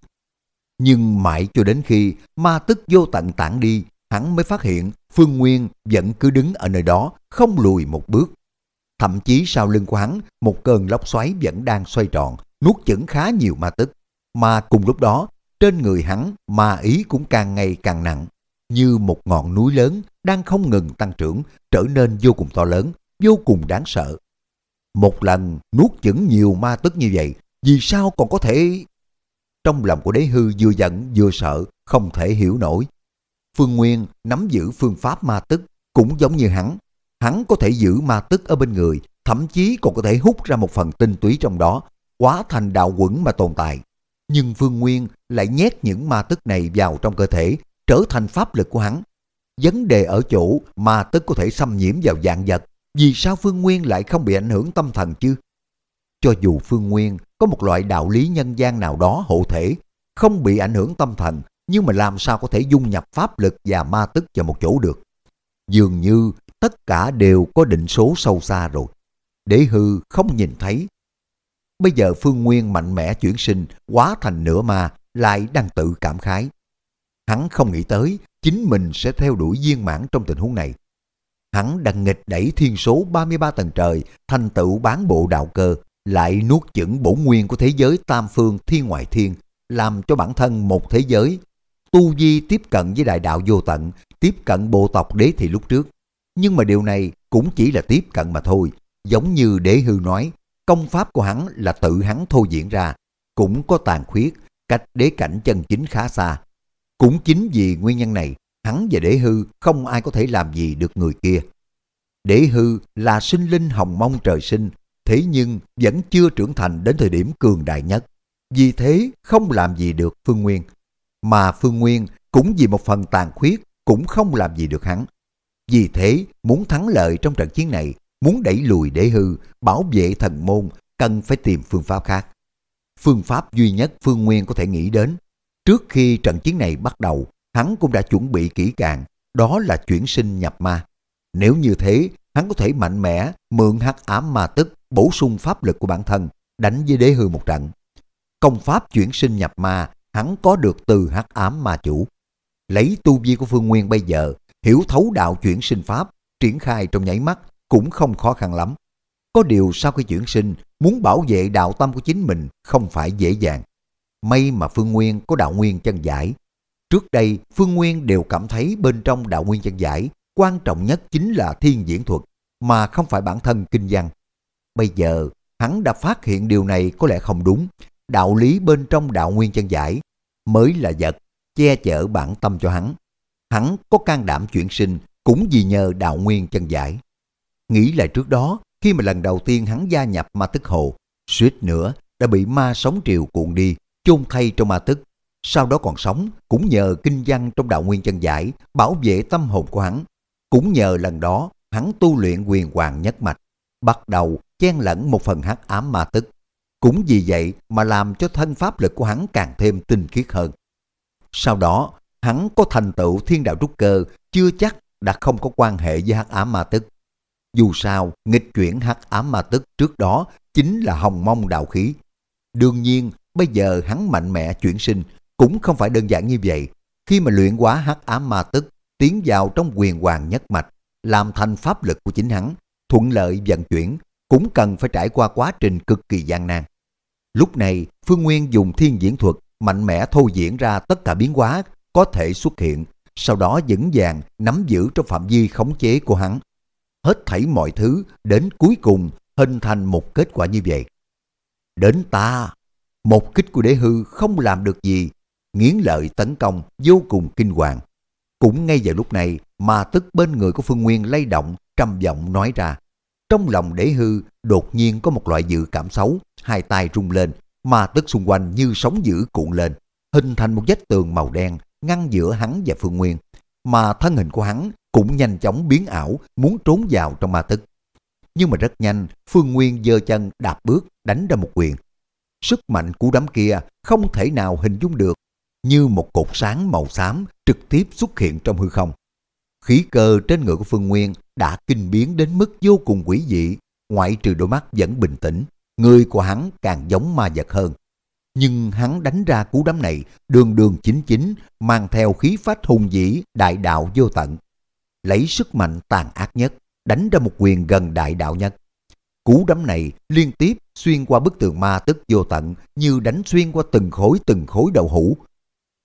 Nhưng mãi cho đến khi ma tức vô tận tản đi, hắn mới phát hiện Phương Nguyên vẫn cứ đứng ở nơi đó, không lùi một bước. Thậm chí sau lưng của hắn, một cơn lốc xoáy vẫn đang xoay tròn, nuốt chửng khá nhiều ma tức. Mà cùng lúc đó, trên người hắn, ma ý cũng càng ngày càng nặng, như một ngọn núi lớn đang không ngừng tăng trưởng, trở nên vô cùng to lớn, vô cùng đáng sợ. Một lần nuốt chửng nhiều ma tức như vậy, vì sao còn có thể... Trong lòng của Đế Hư vừa giận vừa sợ, không thể hiểu nổi. Phương Nguyên nắm giữ phương pháp ma tức cũng giống như hắn. Hắn có thể giữ ma tức ở bên người, thậm chí còn có thể hút ra một phần tinh túy trong đó, hóa thành đạo quẩn mà tồn tại. Nhưng Phương Nguyên lại nhét những ma tức này vào trong cơ thể, trở thành pháp lực của hắn. Vấn đề ở chỗ ma tức có thể xâm nhiễm vào vạn vật, vì sao Phương Nguyên lại không bị ảnh hưởng tâm thần chứ? Cho dù Phương Nguyên có một loại đạo lý nhân gian nào đó hộ thể, không bị ảnh hưởng tâm thần, nhưng mà làm sao có thể dung nhập pháp lực và ma tức vào một chỗ được? Dường như tất cả đều có định số sâu xa rồi. Đế Hư không nhìn thấy. Bây giờ Phương Nguyên mạnh mẽ chuyển sinh, hóa thành nửa ma, lại đang tự cảm khái. Hắn không nghĩ tới chính mình sẽ theo đuổi viên mãn trong tình huống này. Hắn đang nghịch đẩy thiên số ba mươi ba tầng trời, thành tựu bán bộ đạo cơ, lại nuốt chửng bổ nguyên của thế giới tam phương thiên ngoại thiên, làm cho bản thân một thế giới. Tu vi tiếp cận với đại đạo vô tận, tiếp cận bộ tộc đế thì lúc trước. Nhưng mà điều này cũng chỉ là tiếp cận mà thôi. Giống như Đế Hư nói, công pháp của hắn là tự hắn thôi diễn ra, cũng có tàn khuyết, cách đế cảnh chân chính khá xa. Cũng chính vì nguyên nhân này, hắn và Đế Hư không ai có thể làm gì được người kia. Đế Hư là sinh linh hồng mông trời sinh, thế nhưng vẫn chưa trưởng thành đến thời điểm cường đại nhất. Vì thế không làm gì được Phương Nguyên. Mà Phương Nguyên cũng vì một phần tàn khuyết cũng không làm gì được hắn. Vì thế muốn thắng lợi trong trận chiến này, muốn đẩy lùi Đế Hư, bảo vệ thần môn, cần phải tìm phương pháp khác. Phương pháp duy nhất Phương Nguyên có thể nghĩ đến, trước khi trận chiến này bắt đầu, hắn cũng đã chuẩn bị kỹ càng, đó là chuyển sinh nhập ma. Nếu như thế, hắn có thể mạnh mẽ mượn hắc ám ma tức bổ sung pháp lực của bản thân, đánh với Đế Hư một trận. Công pháp chuyển sinh nhập ma hắn có được từ hắc ám ma chủ. Lấy tu vi của Phương Nguyên bây giờ, hiểu thấu đạo chuyển sinh pháp, triển khai trong nháy mắt cũng không khó khăn lắm. Có điều sau khi chuyển sinh, muốn bảo vệ đạo tâm của chính mình không phải dễ dàng. May mà Phương Nguyên có đạo nguyên chân giải. Trước đây, Phương Nguyên đều cảm thấy bên trong đạo nguyên chân giải, quan trọng nhất chính là thiên diễn thuật, mà không phải bản thân kinh văn. Bây giờ, hắn đã phát hiện điều này có lẽ không đúng. Đạo lý bên trong đạo nguyên chân giải mới là vật che chở bản tâm cho hắn. Hắn có can đảm chuyển sinh cũng vì nhờ đạo nguyên chân giải. Nghĩ lại trước đó, khi mà lần đầu tiên hắn gia nhập ma tức hồ, suýt nữa đã bị ma sóng triều cuộn đi, chôn thay trong ma tức. Sau đó còn sống cũng nhờ kinh văn trong đạo nguyên chân giải bảo vệ tâm hồn của hắn. Cũng nhờ lần đó, hắn tu luyện quyền hoàng nhất mạch, bắt đầu chen lẫn một phần hắc ám ma tức. Cũng vì vậy mà làm cho thân pháp lực của hắn càng thêm tinh khiết hơn. Sau đó, hắn có thành tựu thiên đạo trúc cơ chưa chắc đã không có quan hệ với hắc ám ma tức. Dù sao, nghịch chuyển hắc ám ma tức trước đó chính là hồng mông đạo khí. Đương nhiên, bây giờ hắn mạnh mẽ chuyển sinh cũng không phải đơn giản như vậy. Khi mà luyện hóa hắc ám ma tức, tiến vào trong quyền hoàng nhất mạch, làm thành pháp lực của chính hắn, thuận lợi vận chuyển, cũng cần phải trải qua quá trình cực kỳ gian nan. Lúc này, Phương Nguyên dùng thiên diễn thuật mạnh mẽ thôi diễn ra tất cả biến hóa có thể xuất hiện, sau đó vững vàng nắm giữ trong phạm vi khống chế của hắn. Hết thảy mọi thứ đến cuối cùng hình thành một kết quả như vậy. Đến ta, một kích của Đế Hư không làm được gì, nghiến lợi tấn công vô cùng kinh hoàng. Cũng ngay vào lúc này, ma tức bên người của Phương Nguyên lay động, trầm giọng nói ra. Trong lòng Đế Hư đột nhiên có một loại dự cảm xấu, hai tay rung lên, ma tức xung quanh như sóng dữ cuộn lên, hình thành một vách tường màu đen ngăn giữa hắn và Phương Nguyên, mà thân hình của hắn cũng nhanh chóng biến ảo, muốn trốn vào trong ma tức. Nhưng mà rất nhanh, Phương Nguyên giơ chân đạp bước đánh ra một quyền. Sức mạnh của đám kia không thể nào hình dung được, như một cột sáng màu xám trực tiếp xuất hiện trong hư không. Khí cơ trên người của Phương Nguyên đã kinh biến đến mức vô cùng quỷ dị, ngoại trừ đôi mắt vẫn bình tĩnh, người của hắn càng giống ma vật hơn. Nhưng hắn đánh ra cú đấm này đường đường chính chính, mang theo khí phách hùng vĩ đại đạo vô tận. Lấy sức mạnh tàn ác nhất, đánh ra một quyền gần đại đạo nhất. Cú đấm này liên tiếp xuyên qua bức tường ma tức vô tận, như đánh xuyên qua từng khối từng khối đậu hũ.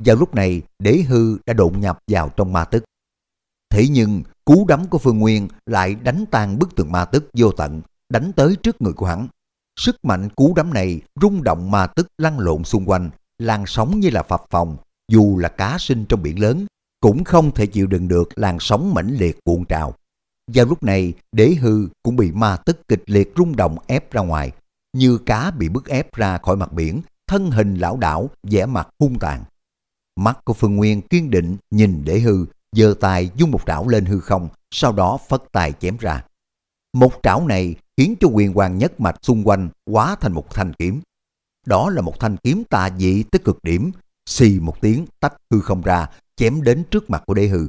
Vào lúc này, Đế Hư đã độn nhập vào trong ma tức. Thế nhưng, cú đấm của Phương Nguyên lại đánh tan bức tường ma tức vô tận, đánh tới trước người của hắn. Sức mạnh cú đấm này rung động ma tức lăn lộn xung quanh, làn sóng như là phập phồng, dù là cá sinh trong biển lớn, cũng không thể chịu đựng được làn sóng mãnh liệt cuộn trào. Vào lúc này, Đế Hư cũng bị ma tức kịch liệt rung động ép ra ngoài, như cá bị bức ép ra khỏi mặt biển, thân hình lão đảo, vẻ mặt hung tàn. Mắt của Phương Nguyên kiên định nhìn Đế Hư, giơ tay vung một trảo lên hư không, sau đó phất tay chém ra. Một trảo này khiến cho quyền hoàng nhất mạch xung quanh hóa thành một thanh kiếm. Đó là một thanh kiếm tà dị tới cực điểm, xì một tiếng tách hư không ra, chém đến trước mặt của Đế Hư.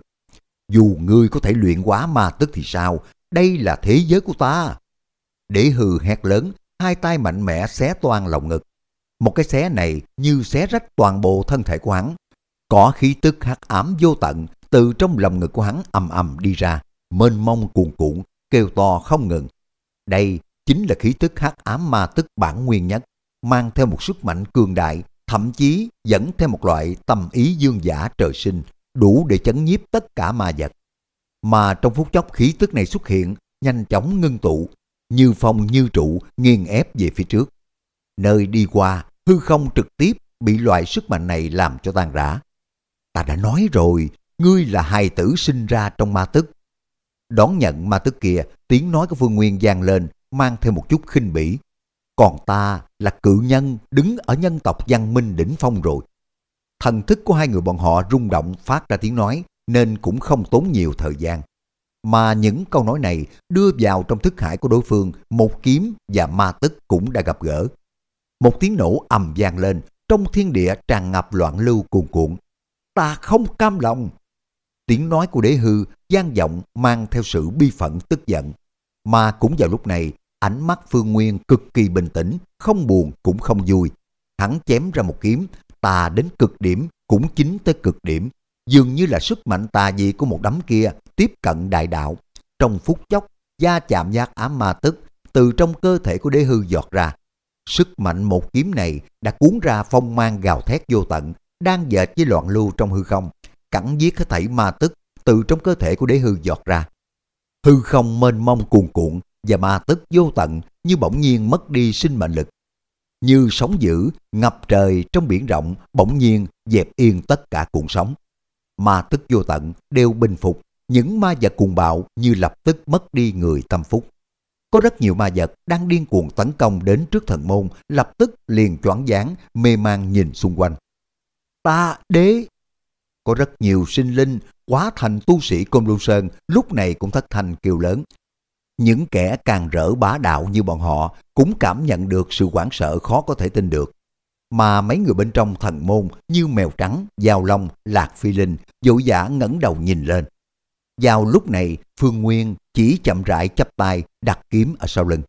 Dù ngươi có thể luyện hóa ma tức thì sao, đây là thế giới của ta. Đế Hư hét lớn, hai tay mạnh mẽ xé toan lồng ngực. Một cái xé này như xé rách toàn bộ thân thể của hắn. Có khí tức hắc ám vô tận từ trong lòng ngực của hắn ầm ầm đi ra, mênh mông cuồn cuộn, kêu to không ngừng. Đây chính là khí tức hắc ám ma tức bản nguyên nhất, mang theo một sức mạnh cường đại, thậm chí dẫn theo một loại tâm ý dương giả trời sinh, đủ để chấn nhiếp tất cả ma vật. Mà trong phút chốc khí tức này xuất hiện, nhanh chóng ngưng tụ, như phong như trụ nghiền ép về phía trước. Nơi đi qua, hư không trực tiếp bị loại sức mạnh này làm cho tan rã. Ta đã nói rồi, ngươi là hài tử sinh ra trong ma tức. Đón nhận ma tức kia, tiếng nói của Phương Nguyên vang lên, mang theo một chút khinh bỉ. Còn ta là cự nhân, đứng ở nhân tộc văn minh đỉnh phong rồi. Thần thức của hai người bọn họ rung động phát ra tiếng nói, nên cũng không tốn nhiều thời gian. Mà những câu nói này đưa vào trong thức hải của đối phương, một kiếm và ma tức cũng đã gặp gỡ. Một tiếng nổ ầm vang lên, trong thiên địa tràn ngập loạn lưu cuồn cuộn. Ta không cam lòng. Tiếng nói của Đế Hư vang vọng mang theo sự bi phẫn tức giận. Mà cũng vào lúc này, ánh mắt Phương Nguyên cực kỳ bình tĩnh, không buồn cũng không vui. Hắn chém ra một kiếm, tà đến cực điểm cũng chính tới cực điểm. Dường như là sức mạnh tà dị của một đấm kia tiếp cận đại đạo. Trong phút chốc, da chạm giác ám ma tức, từ trong cơ thể của Đế Hư giọt ra. Sức mạnh một kiếm này đã cuốn ra phong mang gào thét vô tận, đang dệt với loạn lưu trong hư không, cắn giết hết thảy ma tức từ trong cơ thể của Đế Hư giọt ra. Hư không mênh mông cuồn cuộn và ma tức vô tận như bỗng nhiên mất đi sinh mệnh lực. Như sóng dữ ngập trời trong biển rộng bỗng nhiên dẹp yên tất cả cuộn sóng. Ma tức vô tận đều bình phục, những ma vật cuồng bạo như lập tức mất đi người tâm phúc. Có rất nhiều ma vật đang điên cuồng tấn công đến trước thần môn, lập tức liền choáng váng mê mang nhìn xung quanh. Ta đế! Có rất nhiều sinh linh quá thành tu sĩ Côn Lôn Sơn lúc này cũng thất thanh kêu lớn. Những kẻ càng rỡ bá đạo như bọn họ cũng cảm nhận được sự hoảng sợ khó có thể tin được. Mà mấy người bên trong thần môn như Mèo Trắng, Giao Long, Lạc Phi Linh vội vã ngẩng đầu nhìn lên. Vào lúc này, Phương Nguyên chỉ chậm rãi chắp tay đặt kiếm ở sau lưng.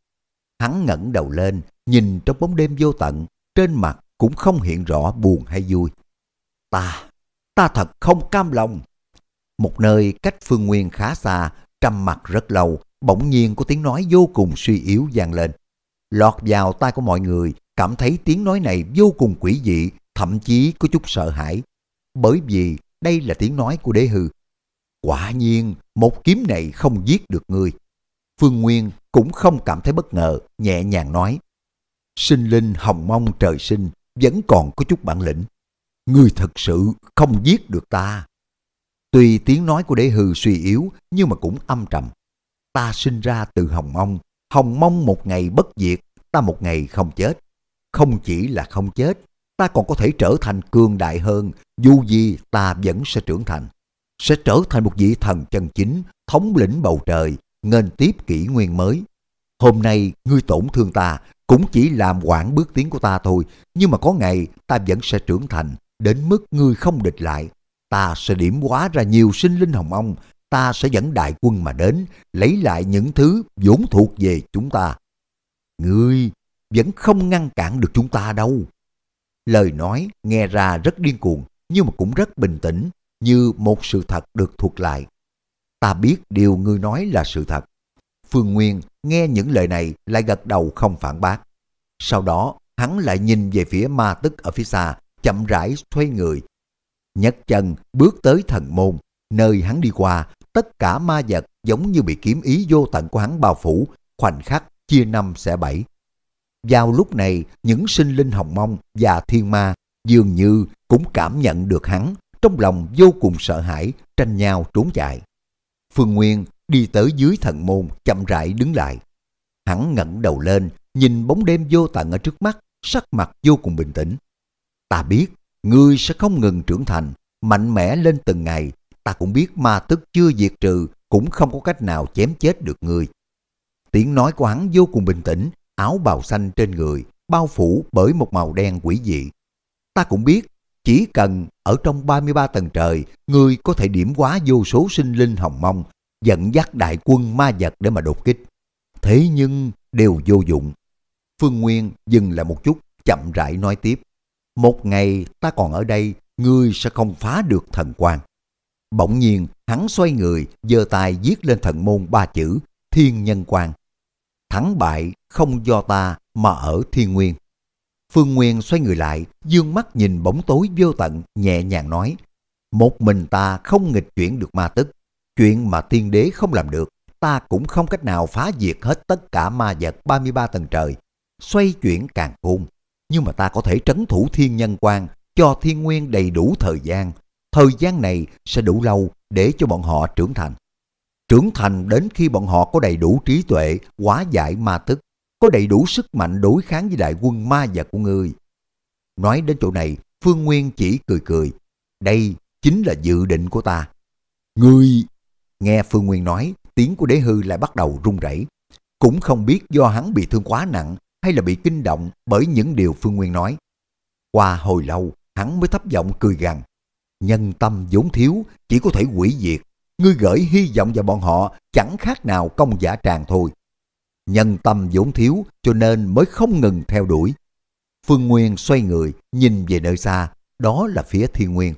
Hắn ngẩng đầu lên, nhìn trong bóng đêm vô tận, trên mặt cũng không hiện rõ buồn hay vui. Ta, ta thật không cam lòng. Một nơi cách Phương Nguyên khá xa, trầm mặc rất lâu, bỗng nhiên có tiếng nói vô cùng suy yếu vang lên. Lọt vào tai của mọi người, cảm thấy tiếng nói này vô cùng quỷ dị, thậm chí có chút sợ hãi. Bởi vì đây là tiếng nói của Đế Hư. Quả nhiên, một kiếm này không giết được ngươi. Phương Nguyên cũng không cảm thấy bất ngờ, nhẹ nhàng nói. Sinh linh Hồng Mông trời sinh, vẫn còn có chút bản lĩnh. Ngươi thật sự không giết được ta. Tuy tiếng nói của Đế Hư suy yếu, nhưng mà cũng âm trầm. Ta sinh ra từ Hồng Mông. Hồng Mông một ngày bất diệt, ta một ngày không chết. Không chỉ là không chết, ta còn có thể trở thành cường đại hơn, dù gì ta vẫn sẽ trưởng thành. Sẽ trở thành một vị thần chân chính, thống lĩnh bầu trời, nghênh tiếp kỷ nguyên mới. Hôm nay, ngươi tổn thương ta, cũng chỉ làm hoãn bước tiến của ta thôi, nhưng mà có ngày ta vẫn sẽ trưởng thành, đến mức ngươi không địch lại. Ta sẽ điểm hóa ra nhiều sinh linh Hồng Mông, ta sẽ dẫn đại quân mà đến, lấy lại những thứ vốn thuộc về chúng ta. Ngươi vẫn không ngăn cản được chúng ta đâu. Lời nói nghe ra rất điên cuồng, nhưng mà cũng rất bình tĩnh, như một sự thật được thuật lại. Ta biết điều ngươi nói là sự thật. Phương Nguyên nghe những lời này lại gật đầu không phản bác. Sau đó, hắn lại nhìn về phía ma tức ở phía xa, chậm rãi xoay người. Nhấc chân bước tới thần môn, nơi hắn đi qua, tất cả ma vật giống như bị kiếm ý vô tận của hắn bao phủ, khoảnh khắc chia năm xẻ bảy. Vào lúc này, những sinh linh Hồng Mông và thiên ma dường như cũng cảm nhận được hắn, trong lòng vô cùng sợ hãi, tranh nhau trốn chạy. Phương Nguyên đi tới dưới thần môn, chậm rãi đứng lại. Hắn ngẩng đầu lên, nhìn bóng đêm vô tận ở trước mắt, sắc mặt vô cùng bình tĩnh. Ta biết, ngươi sẽ không ngừng trưởng thành, mạnh mẽ lên từng ngày. Ta cũng biết ma tức chưa diệt trừ, cũng không có cách nào chém chết được ngươi. Tiếng nói của hắn vô cùng bình tĩnh, áo bào xanh trên người, bao phủ bởi một màu đen quỷ dị. Ta cũng biết, chỉ cần ở trong ba mươi ba tầng trời, ngươi có thể điểm hóa vô số sinh linh Hồng Mông, dẫn dắt đại quân ma vật để mà đột kích. Thế nhưng đều vô dụng. Phương Nguyên dừng lại một chút, chậm rãi nói tiếp. Một ngày ta còn ở đây, ngươi sẽ không phá được thần quan. Bỗng nhiên, hắn xoay người, giơ tay viết lên thần môn ba chữ, Thiên Nhân Quan. Thắng bại không do ta mà ở Thiên Nguyên. Phương Nguyên xoay người lại, dương mắt nhìn bóng tối vô tận, nhẹ nhàng nói. Một mình ta không nghịch chuyển được ma tức. Chuyện mà tiên đế không làm được, ta cũng không cách nào phá diệt hết tất cả ma vật ba mươi ba tầng trời. Xoay chuyển càn khôn. Nhưng mà ta có thể trấn thủ Thiên Nhân Quan, cho Thiên Nguyên đầy đủ thời gian. Thời gian này sẽ đủ lâu để cho bọn họ trưởng thành. Trưởng thành đến khi bọn họ có đầy đủ trí tuệ, hóa giải ma tức, có đầy đủ sức mạnh đối kháng với đại quân ma vật của ngươi. Nói đến chỗ này, Phương Nguyên chỉ cười cười. Đây chính là dự định của ta. Ngươi! Nghe Phương Nguyên nói, tiếng của Đế Hư lại bắt đầu run rẩy. Cũng không biết do hắn bị thương quá nặng hay là bị kinh động bởi những điều Phương Nguyên nói. Qua hồi lâu, hắn mới thấp giọng cười gằn. Nhân tâm vốn thiếu, chỉ có thể hủy diệt. Ngươi gửi hy vọng vào bọn họ chẳng khác nào công giả tràng thôi. Nhân tâm vốn thiếu, cho nên mới không ngừng theo đuổi. Phương Nguyên xoay người, nhìn về nơi xa, đó là phía Thiên Nguyên.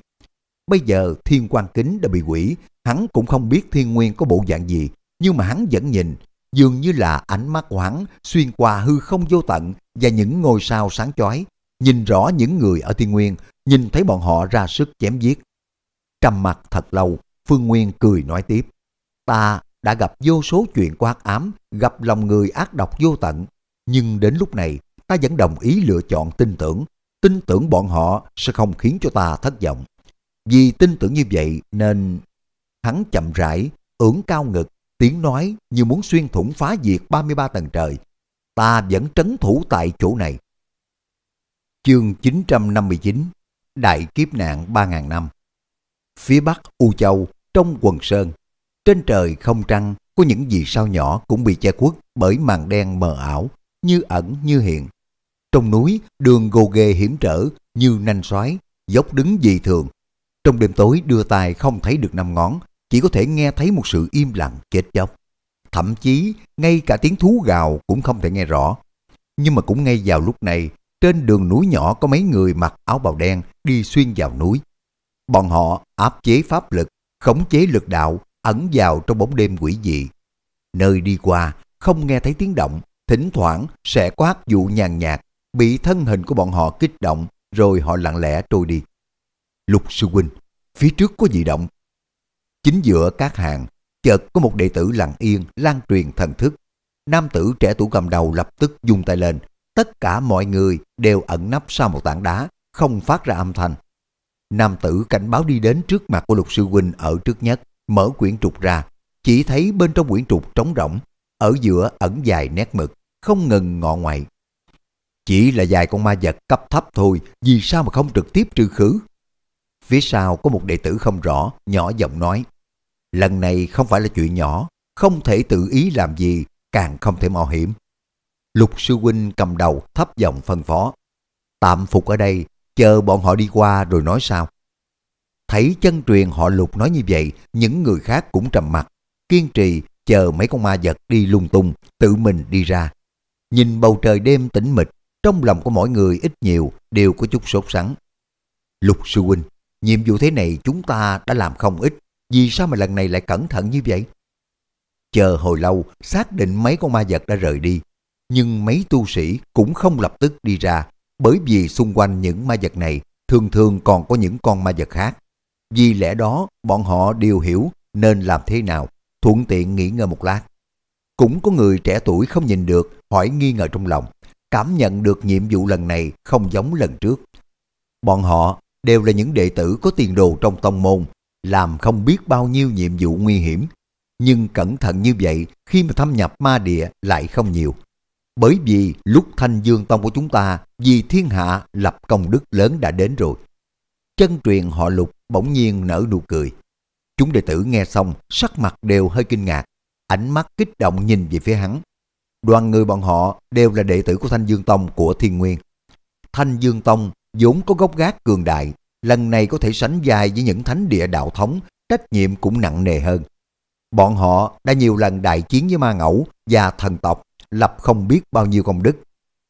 Bây giờ Thiên Quan Kính đã bị hủy, hắn cũng không biết Thiên Nguyên có bộ dạng gì, nhưng mà hắn vẫn nhìn, dường như là ánh mắt quán xuyên qua hư không vô tận và những ngôi sao sáng chói, nhìn rõ những người ở Thiên Nguyên, nhìn thấy bọn họ ra sức chém giết. Trầm mặc thật lâu, Phương Nguyên cười nói tiếp, ta đã gặp vô số chuyện quát ám, gặp lòng người ác độc vô tận, nhưng đến lúc này ta vẫn đồng ý lựa chọn tin tưởng, tin tưởng bọn họ sẽ không khiến cho ta thất vọng. Vì tin tưởng như vậy nên... Hắn chậm rãi, ưỡn cao ngực, tiếng nói như muốn xuyên thủng phá diệt ba mươi ba tầng trời. Ta vẫn trấn thủ tại chỗ này. Chương chín trăm năm mươi chín, Đại Kiếp Nạn ba nghìn năm. Phía bắc U Châu, trong quần sơn, trên trời không trăng, có những vì sao nhỏ cũng bị che khuất bởi màn đen mờ ảo, như ẩn như hiện. Trong núi, đường gồ ghề hiểm trở như nanh xoáy, dốc đứng dị thường. Trong đêm tối đưa tai không thấy được năm ngón, chỉ có thể nghe thấy một sự im lặng chết chóc. Thậm chí, ngay cả tiếng thú gào cũng không thể nghe rõ. Nhưng mà cũng ngay vào lúc này, trên đường núi nhỏ có mấy người mặc áo bào đen đi xuyên vào núi. Bọn họ áp chế pháp lực, khống chế lực đạo, ẩn vào trong bóng đêm quỷ dị. Nơi đi qua, không nghe thấy tiếng động, thỉnh thoảng sẽ có hát vụ nhàn nhạt, bị thân hình của bọn họ kích động, rồi họ lặng lẽ trôi đi. Lục sư huynh, phía trước có dị động. Chính giữa các hàng, chợt có một đệ tử lặng yên lan truyền thần thức. Nam tử trẻ tuổi cầm đầu lập tức vung tay lên, tất cả mọi người đều ẩn nấp sau một tảng đá, không phát ra âm thanh. Nam tử cảnh báo đi đến trước mặt của Lục sư huynh ở trước nhất, mở quyển trục ra, chỉ thấy bên trong quyển trục trống rỗng, ở giữa ẩn dài nét mực, không ngừng ngọ ngoại. Chỉ là vài con ma vật cấp thấp thôi, vì sao mà không trực tiếp trừ khử? Phía sau có một đệ tử không rõ, nhỏ giọng nói. Lần này không phải là chuyện nhỏ, không thể tự ý làm gì, càng không thể mạo hiểm. Lục sư huynh cầm đầu thấp giọng phân phó. Tạm phục ở đây, chờ bọn họ đi qua rồi nói sao. Thấy chân truyền họ Lục nói như vậy, những người khác cũng trầm mặc, kiên trì chờ mấy con ma vật đi lung tung, tự mình đi ra. Nhìn bầu trời đêm tĩnh mịch, trong lòng của mỗi người ít nhiều đều có chút sốt sắng. Lục sư huynh, nhiệm vụ thế này chúng ta đã làm không ít, vì sao mà lần này lại cẩn thận như vậy? Chờ hồi lâu, xác định mấy con ma vật đã rời đi, nhưng mấy tu sĩ cũng không lập tức đi ra, bởi vì xung quanh những ma vật này thường thường còn có những con ma vật khác. Vì lẽ đó, bọn họ đều hiểu nên làm thế nào, thuận tiện nghỉ ngơi một lát. Cũng có người trẻ tuổi không nhìn được, hỏi nghi ngờ trong lòng, cảm nhận được nhiệm vụ lần này không giống lần trước. Bọn họ đều là những đệ tử có tiền đồ trong tông môn, làm không biết bao nhiêu nhiệm vụ nguy hiểm. Nhưng cẩn thận như vậy khi mà thâm nhập ma địa lại không nhiều. Bởi vì lúc Thanh Dương Tông của chúng ta vì thiên hạ lập công đức lớn đã đến rồi. Chân truyền họ Lục bỗng nhiên nở nụ cười. Chúng đệ tử nghe xong sắc mặt đều hơi kinh ngạc, ánh mắt kích động nhìn về phía hắn. Đoàn người bọn họ đều là đệ tử của Thanh Dương Tông của Thiên Nguyên. Thanh Dương Tông vốn có gốc gác cường đại, lần này có thể sánh vai với những thánh địa đạo thống, trách nhiệm cũng nặng nề hơn. Bọn họ đã nhiều lần đại chiến với ma ngẫu và thần tộc, lập không biết bao nhiêu công đức.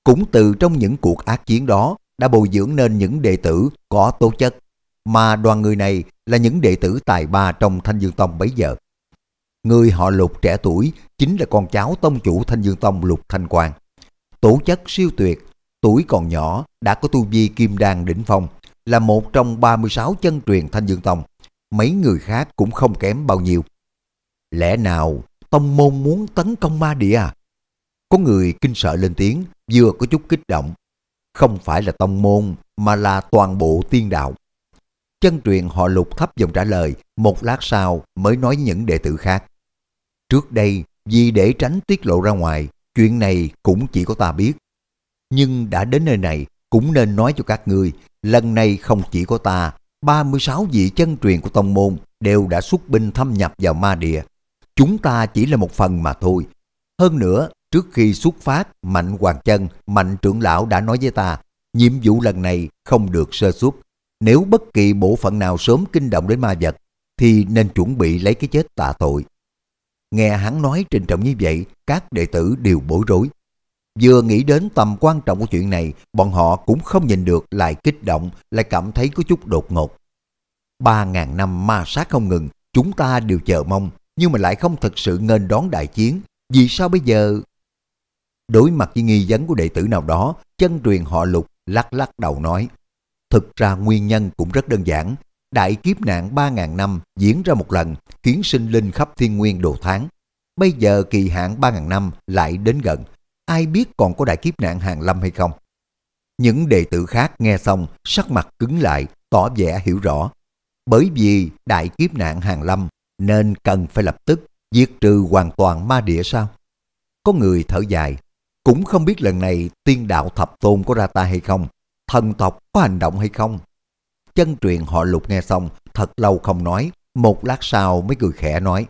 Cũng từ trong những cuộc ác chiến đó đã bồi dưỡng nên những đệ tử có tố chất, mà đoàn người này là những đệ tử tài ba trong Thanh Dương Tông bấy giờ. Người họ Lục trẻ tuổi chính là con cháu tông chủ Thanh Dương Tông Lục Thanh Quang. Tố chất siêu tuyệt, tuổi còn nhỏ đã có tu vi kim đan đỉnh phong, là một trong ba mươi sáu chân truyền Thanh Dương Tông. Mấy người khác cũng không kém bao nhiêu. Lẽ nào tông môn muốn tấn công ma địa à? Có người kinh sợ lên tiếng, vừa có chút kích động. Không phải là tông môn mà là toàn bộ tiên đạo. Chân truyền họ Lục thấp giọng trả lời, một lát sau mới nói với những đệ tử khác. Trước đây vì để tránh tiết lộ ra ngoài, chuyện này cũng chỉ có ta biết. Nhưng đã đến nơi này cũng nên nói cho các ngươi, lần này không chỉ có ta, ba mươi sáu vị chân truyền của tông môn đều đã xuất binh thâm nhập vào ma địa. Chúng ta chỉ là một phần mà thôi. Hơn nữa, trước khi xuất phát, Mạnh Hoàng Chân, Mạnh trưởng lão đã nói với ta, nhiệm vụ lần này không được sơ suất. Nếu bất kỳ bộ phận nào sớm kinh động đến ma vật, thì nên chuẩn bị lấy cái chết tạ tội. Nghe hắn nói trịnh trọng như vậy, các đệ tử đều bối rối. Vừa nghĩ đến tầm quan trọng của chuyện này, bọn họ cũng không nhìn được, lại kích động, lại cảm thấy có chút đột ngột. Ba ngàn năm ma sát không ngừng, chúng ta đều chờ mong, nhưng mà lại không thực sự nghênh đón đại chiến, vì sao bây giờ? Đối mặt với nghi vấn của đệ tử nào đó, chân truyền họ Lục lắc lắc đầu nói, thực ra nguyên nhân cũng rất đơn giản. Đại kiếp nạn ba ngàn năm diễn ra một lần, khiến sinh linh khắp thiên nguyên đồ tháng. Bây giờ kỳ hạn ba ngàn năm lại đến gần, ai biết còn có đại kiếp nạn hàng lâm hay không? Những đệ tử khác nghe xong, sắc mặt cứng lại, tỏ vẻ hiểu rõ. Bởi vì đại kiếp nạn hàng lâm, nên cần phải lập tức diệt trừ hoàn toàn ma địa sao? Có người thở dài, cũng không biết lần này tiên đạo thập tôn có ra tay hay không, thần tộc có hành động hay không. Chân truyền họ Lục nghe xong, thật lâu không nói, một lát sau mới cười khẽ nói,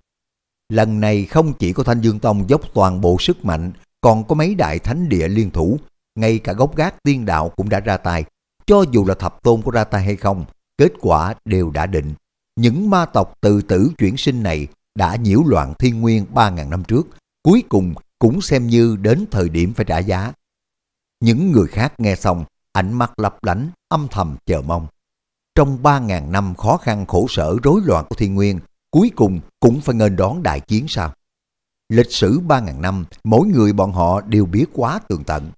lần này không chỉ có Thanh Dương Tông dốc toàn bộ sức mạnh, còn có mấy đại thánh địa liên thủ, ngay cả gốc gác tiên đạo cũng đã ra tay. Cho dù là thập tôn có ra tay hay không, kết quả đều đã định. Những ma tộc từ tử chuyển sinh này đã nhiễu loạn thiên nguyên ba ngàn năm trước, cuối cùng cũng xem như đến thời điểm phải trả giá. Những người khác nghe xong, ánh mắt lấp lánh, âm thầm chờ mong. Trong ba ngàn năm khó khăn khổ sở rối loạn của thiên nguyên, cuối cùng cũng phải nghênh đón đại chiến sao? Lịch sử ba ngàn năm, mỗi người bọn họ đều biết quá tường tận.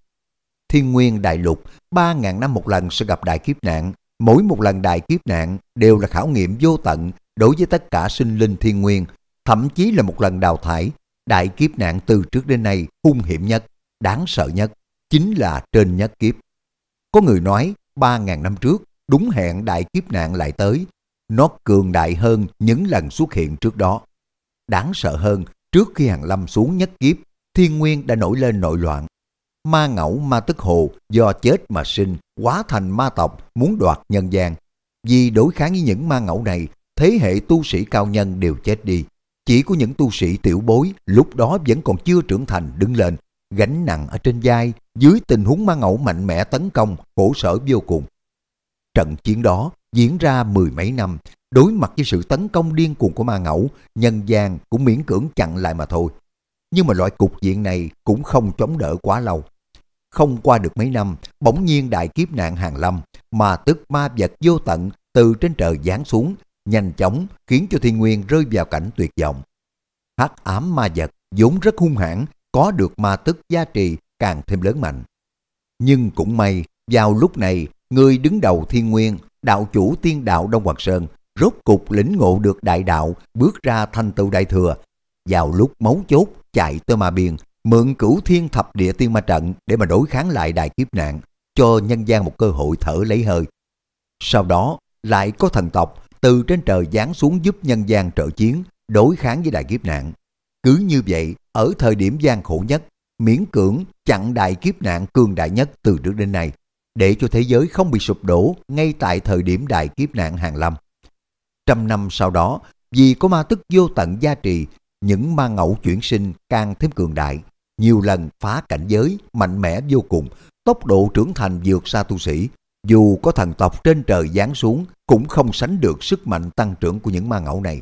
Thiên nguyên đại lục, ba ngàn năm một lần sẽ gặp đại kiếp nạn. Mỗi một lần đại kiếp nạn đều là khảo nghiệm vô tận đối với tất cả sinh linh thiên nguyên, thậm chí là một lần đào thải. Đại kiếp nạn từ trước đến nay hung hiểm nhất, đáng sợ nhất, chính là trên nhất kiếp. Có người nói, ba ngàn năm trước, đúng hẹn đại kiếp nạn lại tới. Nó cường đại hơn những lần xuất hiện trước đó. Đáng sợ hơn, trước khi hàng lâm xuống nhất kiếp, thiên nguyên đã nổi lên nội loạn. Ma ngẫu ma tức hồ do chết mà sinh, hóa thành ma tộc muốn đoạt nhân gian. Vì đối kháng với những ma ngẫu này, thế hệ tu sĩ cao nhân đều chết đi. Chỉ có những tu sĩ tiểu bối lúc đó vẫn còn chưa trưởng thành đứng lên, gánh nặng ở trên vai, dưới tình huống ma ngẫu mạnh mẽ tấn công, khổ sở vô cùng. Trận chiến đó diễn ra mười mấy năm, đối mặt với sự tấn công điên cuồng của ma ngẫu, nhân gian cũng miễn cưỡng chặn lại mà thôi. Nhưng mà loại cục diện này cũng không chống đỡ quá lâu. Không qua được mấy năm, bỗng nhiên đại kiếp nạn hàng lâm, mà tức ma vật vô tận từ trên trời giáng xuống, nhanh chóng khiến cho thiên nguyên rơi vào cảnh tuyệt vọng. Hắc ám ma vật vốn rất hung hãn, có được ma tức gia trì càng thêm lớn mạnh. Nhưng cũng may, vào lúc này, người đứng đầu thiên nguyên, đạo chủ tiên đạo Đông Hoàng Sơn, rốt cục lĩnh ngộ được đại đạo, bước ra thành tựu đại thừa. Vào lúc mấu chốt chạy tới Ma Biên, mượn Cửu Thiên Thập Địa Tiên Ma Trận để mà đối kháng lại đại kiếp nạn, cho nhân gian một cơ hội thở lấy hơi. Sau đó lại có thần tộc từ trên trời giáng xuống giúp nhân gian trợ chiến, đối kháng với đại kiếp nạn. Cứ như vậy, ở thời điểm gian khổ nhất, miễn cưỡng chặn đại kiếp nạn cường đại nhất từ trước đến nay, để cho thế giới không bị sụp đổ ngay tại thời điểm đại kiếp nạn hàng lâm. Trăm năm sau đó, vì có ma tức vô tận gia trì, những ma ngẫu chuyển sinh càng thêm cường đại, nhiều lần phá cảnh giới, mạnh mẽ vô cùng, tốc độ trưởng thành vượt xa tu sĩ. Dù có thần tộc trên trời giáng xuống, cũng không sánh được sức mạnh tăng trưởng của những ma ngẫu này.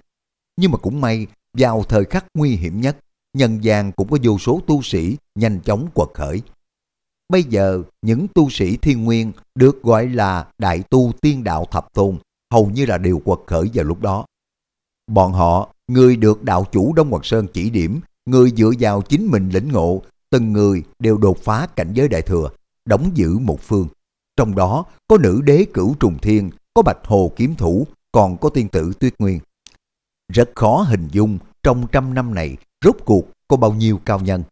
Nhưng mà cũng may, vào thời khắc nguy hiểm nhất, nhân gian cũng có vô số tu sĩ nhanh chóng quật khởi. Bây giờ, những tu sĩ thiên nguyên được gọi là đại tu tiên đạo thập tôn, hầu như là đều quật khởi vào lúc đó. Bọn họ, người được đạo chủ Đông Hoàng Sơn chỉ điểm, người dựa vào chính mình lĩnh ngộ, từng người đều đột phá cảnh giới đại thừa, đóng giữ một phương. Trong đó có Nữ Đế Cửu Trùng Thiên, có Bạch Hổ Kiếm Thủ, còn có Tiên Tử Tuyết Nguyên. Rất khó hình dung trong trăm năm này rốt cuộc có bao nhiêu cao nhân.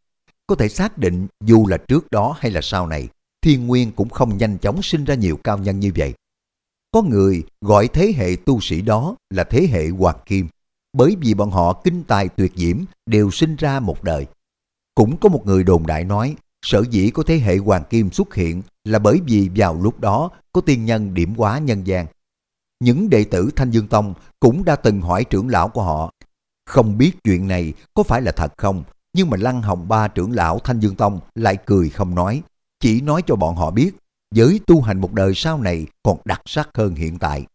Có thể xác định dù là trước đó hay là sau này, thiên nguyên cũng không nhanh chóng sinh ra nhiều cao nhân như vậy. Có người gọi thế hệ tu sĩ đó là thế hệ Hoàng Kim, bởi vì bọn họ kinh tài tuyệt diễm đều sinh ra một đời. Cũng có một người đồn đại nói, sở dĩ có thế hệ Hoàng Kim xuất hiện là bởi vì vào lúc đó có tiên nhân điểm hóa nhân gian. Những đệ tử Thanh Dương Tông cũng đã từng hỏi trưởng lão của họ. Không biết chuyện này có phải là thật không, nhưng mà Lăng Hồng Ba trưởng lão Thanh Dương Tông lại cười không nói, chỉ nói cho bọn họ biết, giới tu hành một đời sau này còn đặc sắc hơn hiện tại.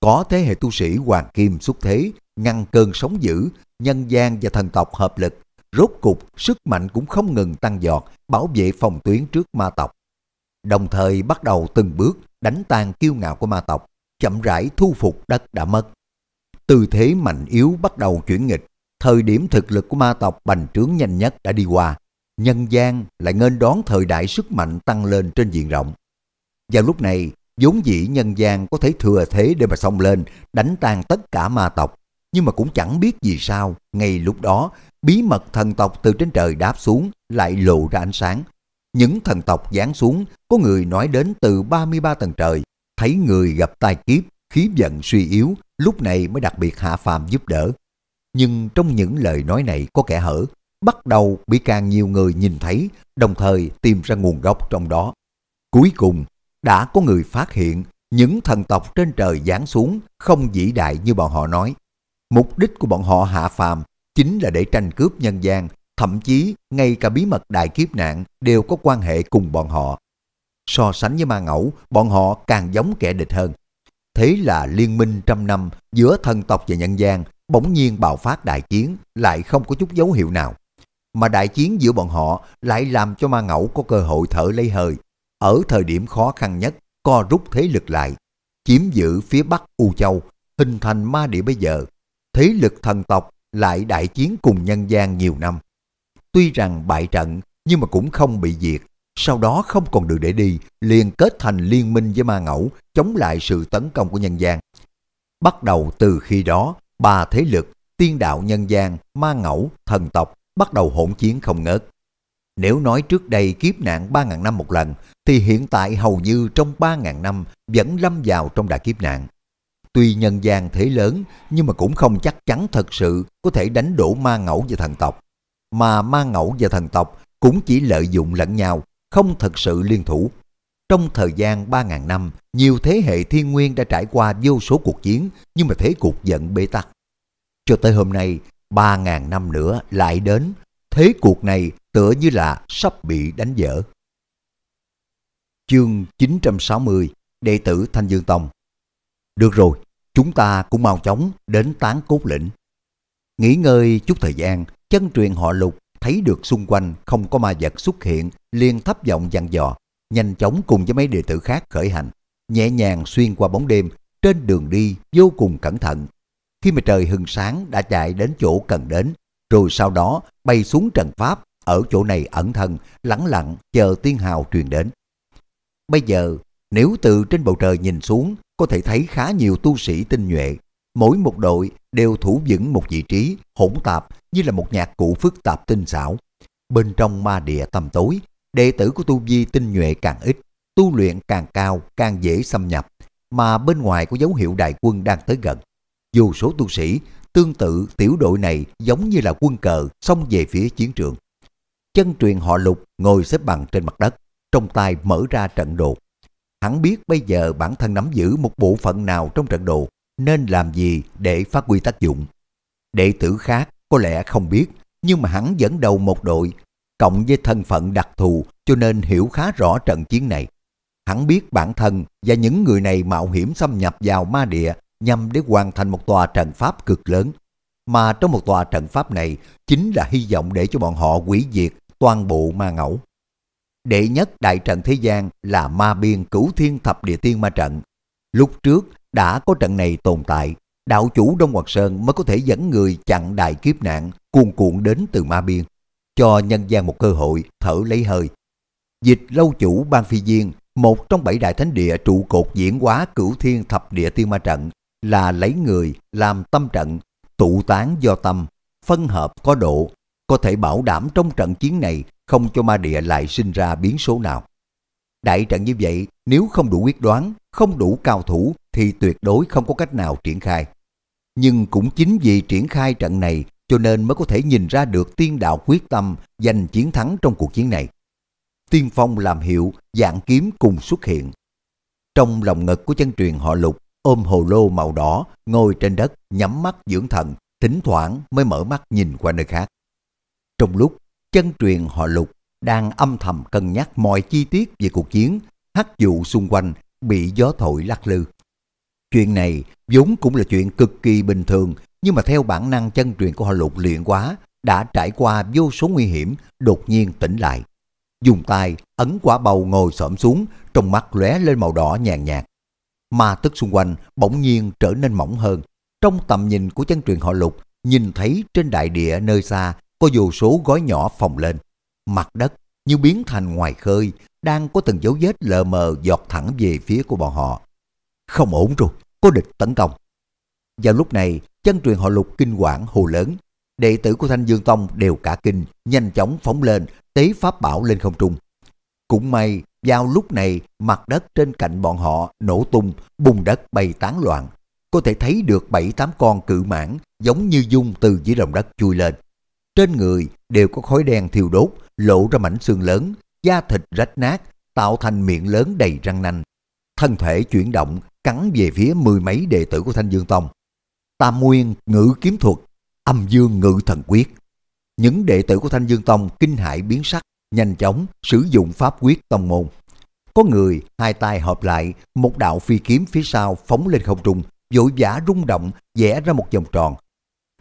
Có thế hệ tu sĩ Hoàng Kim xuất thế, ngăn cơn sóng dữ, nhân gian và thần tộc hợp lực, rốt cục sức mạnh cũng không ngừng tăng giọt, bảo vệ phòng tuyến trước ma tộc. Đồng thời bắt đầu từng bước đánh tan kiêu ngạo của ma tộc, chậm rãi thu phục đất đã mất. Tư thế mạnh yếu bắt đầu chuyển nghịch, Thời điểm thực lực của ma tộc bành trướng nhanh nhất đã đi qua, nhân gian lại nghênh đón thời đại sức mạnh tăng lên trên diện rộng. Vào lúc này, vốn dĩ nhân gian có thể thừa thế để mà xông lên, đánh tan tất cả ma tộc. Nhưng mà cũng chẳng biết vì sao, ngay lúc đó, bí mật thần tộc từ trên trời đáp xuống lại lộ ra ánh sáng. Những thần tộc giáng xuống, có người nói đến từ ba mươi ba tầng trời, thấy người gặp tai kiếp, khí vận suy yếu, lúc này mới đặc biệt hạ phàm giúp đỡ. Nhưng trong những lời nói này có kẻ hở, bắt đầu bị càng nhiều người nhìn thấy, đồng thời tìm ra nguồn gốc trong đó. Cuối cùng, đã có người phát hiện những thần tộc trên trời giáng xuống không vĩ đại như bọn họ nói. Mục đích của bọn họ hạ phàm chính là để tranh cướp nhân gian, thậm chí ngay cả bí mật đại kiếp nạn đều có quan hệ cùng bọn họ. So sánh với ma ngẫu, bọn họ càng giống kẻ địch hơn. Thế là liên minh trăm năm giữa thần tộc và nhân gian bỗng nhiên bạo phát đại chiến, lại không có chút dấu hiệu nào. Mà đại chiến giữa bọn họ lại làm cho ma ngẫu có cơ hội thở lấy hơi, ở thời điểm khó khăn nhất co rút thế lực lại, chiếm giữ phía bắc U Châu, hình thành ma địa bây giờ. Thế lực thần tộc lại đại chiến cùng nhân gian nhiều năm. Tuy rằng bại trận nhưng mà cũng không bị diệt, sau đó không còn đường để đi, liền kết thành liên minh với ma ngẫu chống lại sự tấn công của nhân gian. Bắt đầu từ khi đó, ba thế lực, tiên đạo nhân gian, ma ngẫu, thần tộc bắt đầu hỗn chiến không ngớt. Nếu nói trước đây kiếp nạn ba nghìn năm một lần, thì hiện tại hầu như trong ba nghìn năm vẫn lâm vào trong đại kiếp nạn. Tuy nhân gian thế lớn, nhưng mà cũng không chắc chắn thật sự có thể đánh đổ ma ngẫu và thần tộc. Mà ma ngẫu và thần tộc cũng chỉ lợi dụng lẫn nhau, không thật sự liên thủ. Trong thời gian ba nghìn năm, nhiều thế hệ thiên nguyên đã trải qua vô số cuộc chiến, nhưng mà thế cuộc vẫn bế tắc. Cho tới hôm nay, ba nghìn năm nữa lại đến, thế cuộc này tựa như là sắp bị đánh vỡ. Chương chín trăm sáu mươi, đệ tử Thanh Dương Tông. Được rồi, chúng ta cũng mau chóng đến Tán Cốt Lĩnh. Nghỉ ngơi chút thời gian, chân truyền họ Lục thấy được xung quanh không có ma vật xuất hiện, liền thấp giọng dặn dò, nhanh chóng cùng với mấy đệ tử khác khởi hành, nhẹ nhàng xuyên qua bóng đêm, trên đường đi vô cùng cẩn thận. Khi mà trời hừng sáng đã chạy đến chỗ cần đến, rồi sau đó bay xuống Trần Pháp, ở chỗ này ẩn thân, lẳng lặng chờ tiên hào truyền đến. Bây giờ, nếu từ trên bầu trời nhìn xuống, có thể thấy khá nhiều tu sĩ tinh nhuệ, mỗi một đội đều thủ vững một vị trí hỗn tạp như là một nhạc cụ phức tạp tinh xảo. Bên trong ma địa tầm tối, đệ tử của tu vi tinh nhuệ càng ít, tu luyện càng cao càng dễ xâm nhập, mà bên ngoài có dấu hiệu đại quân đang tới gần. Dù số tu sĩ tương tự tiểu đội này giống như là quân cờ xông về phía chiến trường. Chân truyền họ Lục ngồi xếp bằng trên mặt đất, trong tay mở ra trận đồ. Hắn biết bây giờ bản thân nắm giữ một bộ phận nào trong trận đồ, nên làm gì để phát huy tác dụng. Đệ tử khác có lẽ không biết, nhưng mà hắn dẫn đầu một đội, cộng với thân phận đặc thù cho nên hiểu khá rõ trận chiến này. Hắn biết bản thân và những người này mạo hiểm xâm nhập vào ma địa nhằm để hoàn thành một tòa trận pháp cực lớn. Mà trong một tòa trận pháp này chính là hy vọng để cho bọn họ hủy diệt toàn bộ ma ngẫu. Đệ nhất đại trận thế gian là Ma Biên Cửu Thiên Thập Địa Tiên Ma Trận. Lúc trước đã có trận này tồn tại, đạo chủ Đông Hoàng Sơn mới có thể dẫn người chặn đại kiếp nạn cuồn cuộn đến từ Ma Biên, cho nhân gian một cơ hội thở lấy hơi. Dịch Lâu Chủ Ban Phi Diên, một trong bảy đại thánh địa trụ cột diễn hóa Cửu Thiên Thập Địa Tiên Ma Trận, là lấy người làm tâm trận, tụ tán do tâm, phân hợp có độ, có thể bảo đảm trong trận chiến này không cho ma địa lại sinh ra biến số nào. Đại trận như vậy nếu không đủ quyết đoán, không đủ cao thủ thì tuyệt đối không có cách nào triển khai. Nhưng cũng chính vì triển khai trận này cho nên mới có thể nhìn ra được tiên đạo quyết tâm giành chiến thắng trong cuộc chiến này. Tiên phong làm hiệu, dạng kiếm cùng xuất hiện. Trong lòng ngực của chân truyền họ Lục ôm hồ lô màu đỏ, ngồi trên đất nhắm mắt dưỡng thần, thỉnh thoảng mới mở mắt nhìn qua nơi khác. Trong lúc chân truyền họ Lục đang âm thầm cân nhắc mọi chi tiết về cuộc chiến, hắc vụ xung quanh bị gió thổi lắc lư. Chuyện này vốn cũng là chuyện cực kỳ bình thường, nhưng mà theo bản năng chân truyền của họ Lục luyện quá, đã trải qua vô số nguy hiểm, đột nhiên tỉnh lại. Dùng tay ấn quả bầu ngồi xổm xuống, trong mắt lóe lên màu đỏ nhàn nhạt. Ma tức xung quanh bỗng nhiên trở nên mỏng hơn. Trong tầm nhìn của chân truyền họ Lục nhìn thấy trên đại địa nơi xa có vô số gói nhỏ phồng lên, mặt đất như biến thành ngoài khơi, đang có từng dấu vết lờ mờ giọt thẳng về phía của bọn họ. Không ổn rồi, có địch tấn công. Vào lúc này, chân truyền họ Lục kinh hoảng hô lớn, đệ tử của Thanh Dương Tông đều cả kinh, nhanh chóng phóng lên, tế pháp bảo lên không trung. Cũng may, vào lúc này, mặt đất trên cạnh bọn họ nổ tung, bùn đất bay tán loạn. Có thể thấy được bảy tám con cự mãng giống như dung từ dưới lòng đất chui lên. Trên người đều có khói đen thiêu đốt, lộ ra mảnh xương lớn, da thịt rách nát, tạo thành miệng lớn đầy răng nanh. Thân thể chuyển động, cắn về phía mười mấy đệ tử của Thanh Dương Tông. Tam Nguyên Ngự Kiếm Thuật, Âm Dương Ngự Thần Quyết. Những đệ tử của Thanh Dương Tông kinh hãi biến sắc, nhanh chóng sử dụng pháp quyết tông môn. Có người hai tay hợp lại, một đạo phi kiếm phía sau phóng lên không trung, vội vã rung động, vẽ ra một vòng tròn.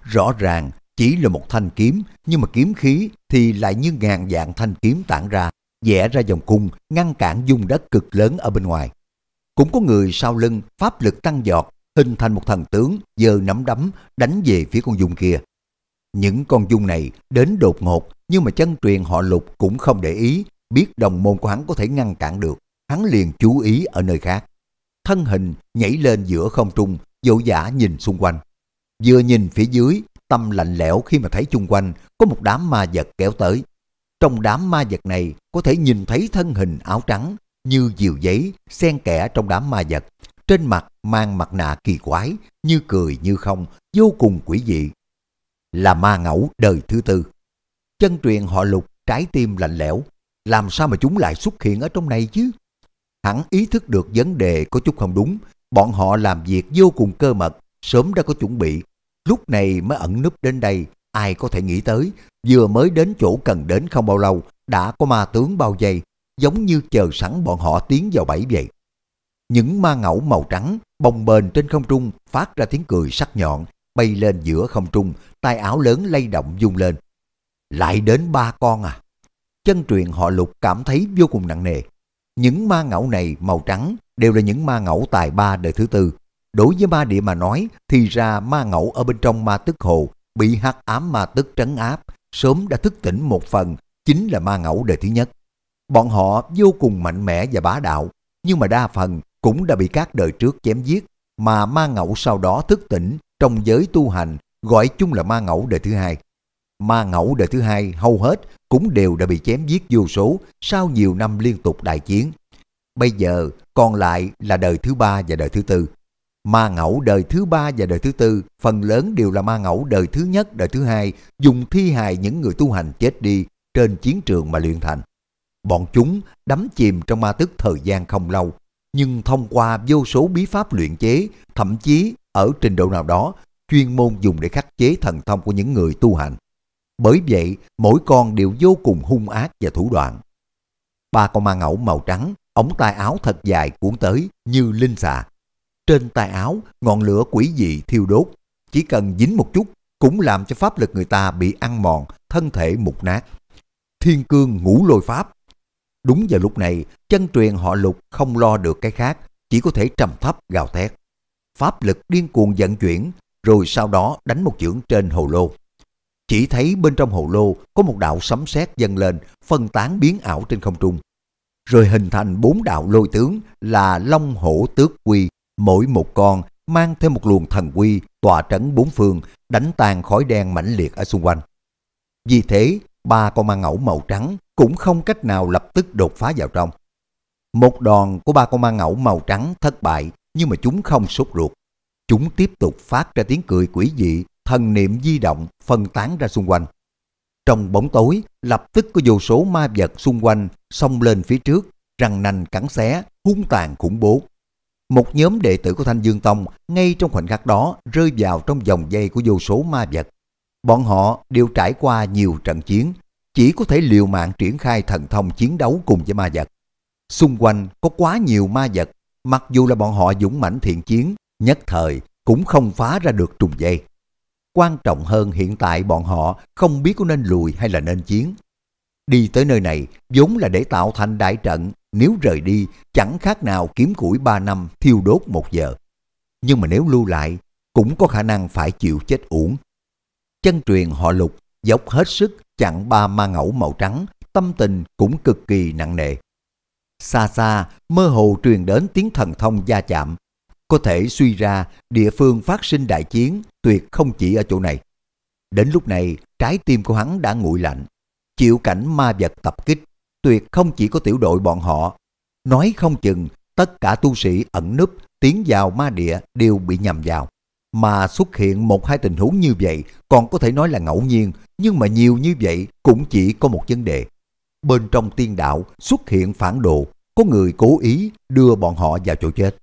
Rõ ràng chỉ là một thanh kiếm, nhưng mà kiếm khí thì lại như ngàn vạn thanh kiếm tản ra, vẽ ra vòng cung, ngăn cản dung đất cực lớn ở bên ngoài. Cũng có người sau lưng pháp lực tăng vọt, hình thành một thần tướng, giơ nắm đấm đánh về phía con dung kia. Những con dung này đến đột ngột, nhưng mà chân truyền họ Lục cũng không để ý, biết đồng môn của hắn có thể ngăn cản được, hắn liền chú ý ở nơi khác. Thân hình nhảy lên giữa không trung, vội vã nhìn xung quanh. Vừa nhìn phía dưới, tâm lạnh lẽo khi mà thấy chung quanh có một đám ma vật kéo tới. Trong đám ma vật này có thể nhìn thấy thân hình áo trắng như diều giấy xen kẽ trong đám ma vật, trên mặt mang mặt nạ kỳ quái, như cười như không, vô cùng quỷ dị. Là ma ngẫu đời thứ tư. Chân truyền họ Lục trái tim lạnh lẽo, làm sao mà chúng lại xuất hiện ở trong này chứ? Hắn ý thức được vấn đề có chút không đúng, bọn họ làm việc vô cùng cơ mật, sớm đã có chuẩn bị, lúc này mới ẩn núp đến đây, ai có thể nghĩ tới, vừa mới đến chỗ cần đến không bao lâu, đã có ma tướng bao vây, giống như chờ sẵn bọn họ tiến vào bẫy vậy. Những ma ngẫu màu trắng, bồng bềnh trên không trung, phát ra tiếng cười sắc nhọn, bay lên giữa không trung, tay áo lớn lay động vung lên. Lại đến ba con à? Chân truyền họ Lục cảm thấy vô cùng nặng nề. Những ma ngẫu này màu trắng đều là những ma ngẫu tài ba đời thứ tư. Đối với ma địa mà nói thì ra ma ngẫu ở bên trong ma tức hồ bị hắc ám ma tức trấn áp, sớm đã thức tỉnh một phần, chính là ma ngẫu đời thứ nhất. Bọn họ vô cùng mạnh mẽ và bá đạo, nhưng mà đa phần cũng đã bị các đời trước chém giết, mà ma ngẫu sau đó thức tỉnh trong giới tu hành gọi chung là ma ngẫu đời thứ hai. Ma ngẫu đời thứ hai hầu hết cũng đều đã bị chém giết vô số sau nhiều năm liên tục đại chiến. Bây giờ còn lại là đời thứ ba và đời thứ tư. Ma ngẫu đời thứ ba và đời thứ tư phần lớn đều là ma ngẫu đời thứ nhất, đời thứ hai dùng thi hài những người tu hành chết đi trên chiến trường mà luyện thành. Bọn chúng đắm chìm trong ma tức thời gian không lâu, nhưng thông qua vô số bí pháp luyện chế, thậm chí ở trình độ nào đó chuyên môn dùng để khắc chế thần thông của những người tu hành. Bởi vậy, mỗi con đều vô cùng hung ác và thủ đoạn. Ba con ma ngẫu màu trắng, ống tay áo thật dài cuốn tới như linh xà. Trên tay áo, ngọn lửa quỷ dị thiêu đốt. Chỉ cần dính một chút, cũng làm cho pháp lực người ta bị ăn mòn, thân thể mục nát. Thiên cương ngũ lôi pháp. Đúng vào lúc này, chân truyền họ Lục không lo được cái khác, chỉ có thể trầm thấp gào thét. Pháp lực điên cuồng vận chuyển, rồi sau đó đánh một chưởng trên hồ lô. Chỉ thấy bên trong hồ lô có một đạo sấm sét dâng lên, phân tán biến ảo trên không trung. Rồi hình thành bốn đạo lôi tướng là Long Hổ Tước Quy, mỗi một con mang theo một luồng thần quy tỏa trấn bốn phương, đánh tan khói đen mãnh liệt ở xung quanh. Vì thế, ba con ma ngẫu màu trắng cũng không cách nào lập tức đột phá vào trong. Một đòn của ba con ma ngẫu màu trắng thất bại, nhưng mà chúng không sốt ruột. Chúng tiếp tục phát ra tiếng cười quỷ dị, thần niệm di động phân tán ra xung quanh. Trong bóng tối, lập tức có vô số ma vật xung quanh xông lên phía trước, răng nanh cắn xé, hung tàn khủng bố. Một nhóm đệ tử của Thanh Dương Tông ngay trong khoảnh khắc đó rơi vào trong vòng dây của vô số ma vật. Bọn họ đều trải qua nhiều trận chiến, chỉ có thể liều mạng triển khai thần thông chiến đấu cùng với ma vật. Xung quanh có quá nhiều ma vật, mặc dù là bọn họ dũng mãnh thiện chiến, nhất thời cũng không phá ra được trùng dây. Quan trọng hơn hiện tại bọn họ không biết có nên lùi hay là nên chiến. Đi tới nơi này vốn là để tạo thành đại trận, nếu rời đi chẳng khác nào kiếm củi ba năm thiêu đốt một giờ. Nhưng mà nếu lưu lại cũng có khả năng phải chịu chết uổng. Chân truyền họ Lục dốc hết sức chặn ba ma ngẫu màu trắng, tâm tình cũng cực kỳ nặng nề. Xa xa, mơ hồ truyền đến tiếng thần thông va chạm. Có thể suy ra địa phương phát sinh đại chiến tuyệt không chỉ ở chỗ này. Đến lúc này, trái tim của hắn đã nguội lạnh. Chịu cảnh ma vật tập kích, tuyệt không chỉ có tiểu đội bọn họ. Nói không chừng, tất cả tu sĩ ẩn núp tiến vào ma địa đều bị nhầm vào. Mà xuất hiện một hai tình huống như vậy còn có thể nói là ngẫu nhiên, nhưng mà nhiều như vậy cũng chỉ có một vấn đề. Bên trong tiên đạo xuất hiện phản đồ, có người cố ý đưa bọn họ vào chỗ chết.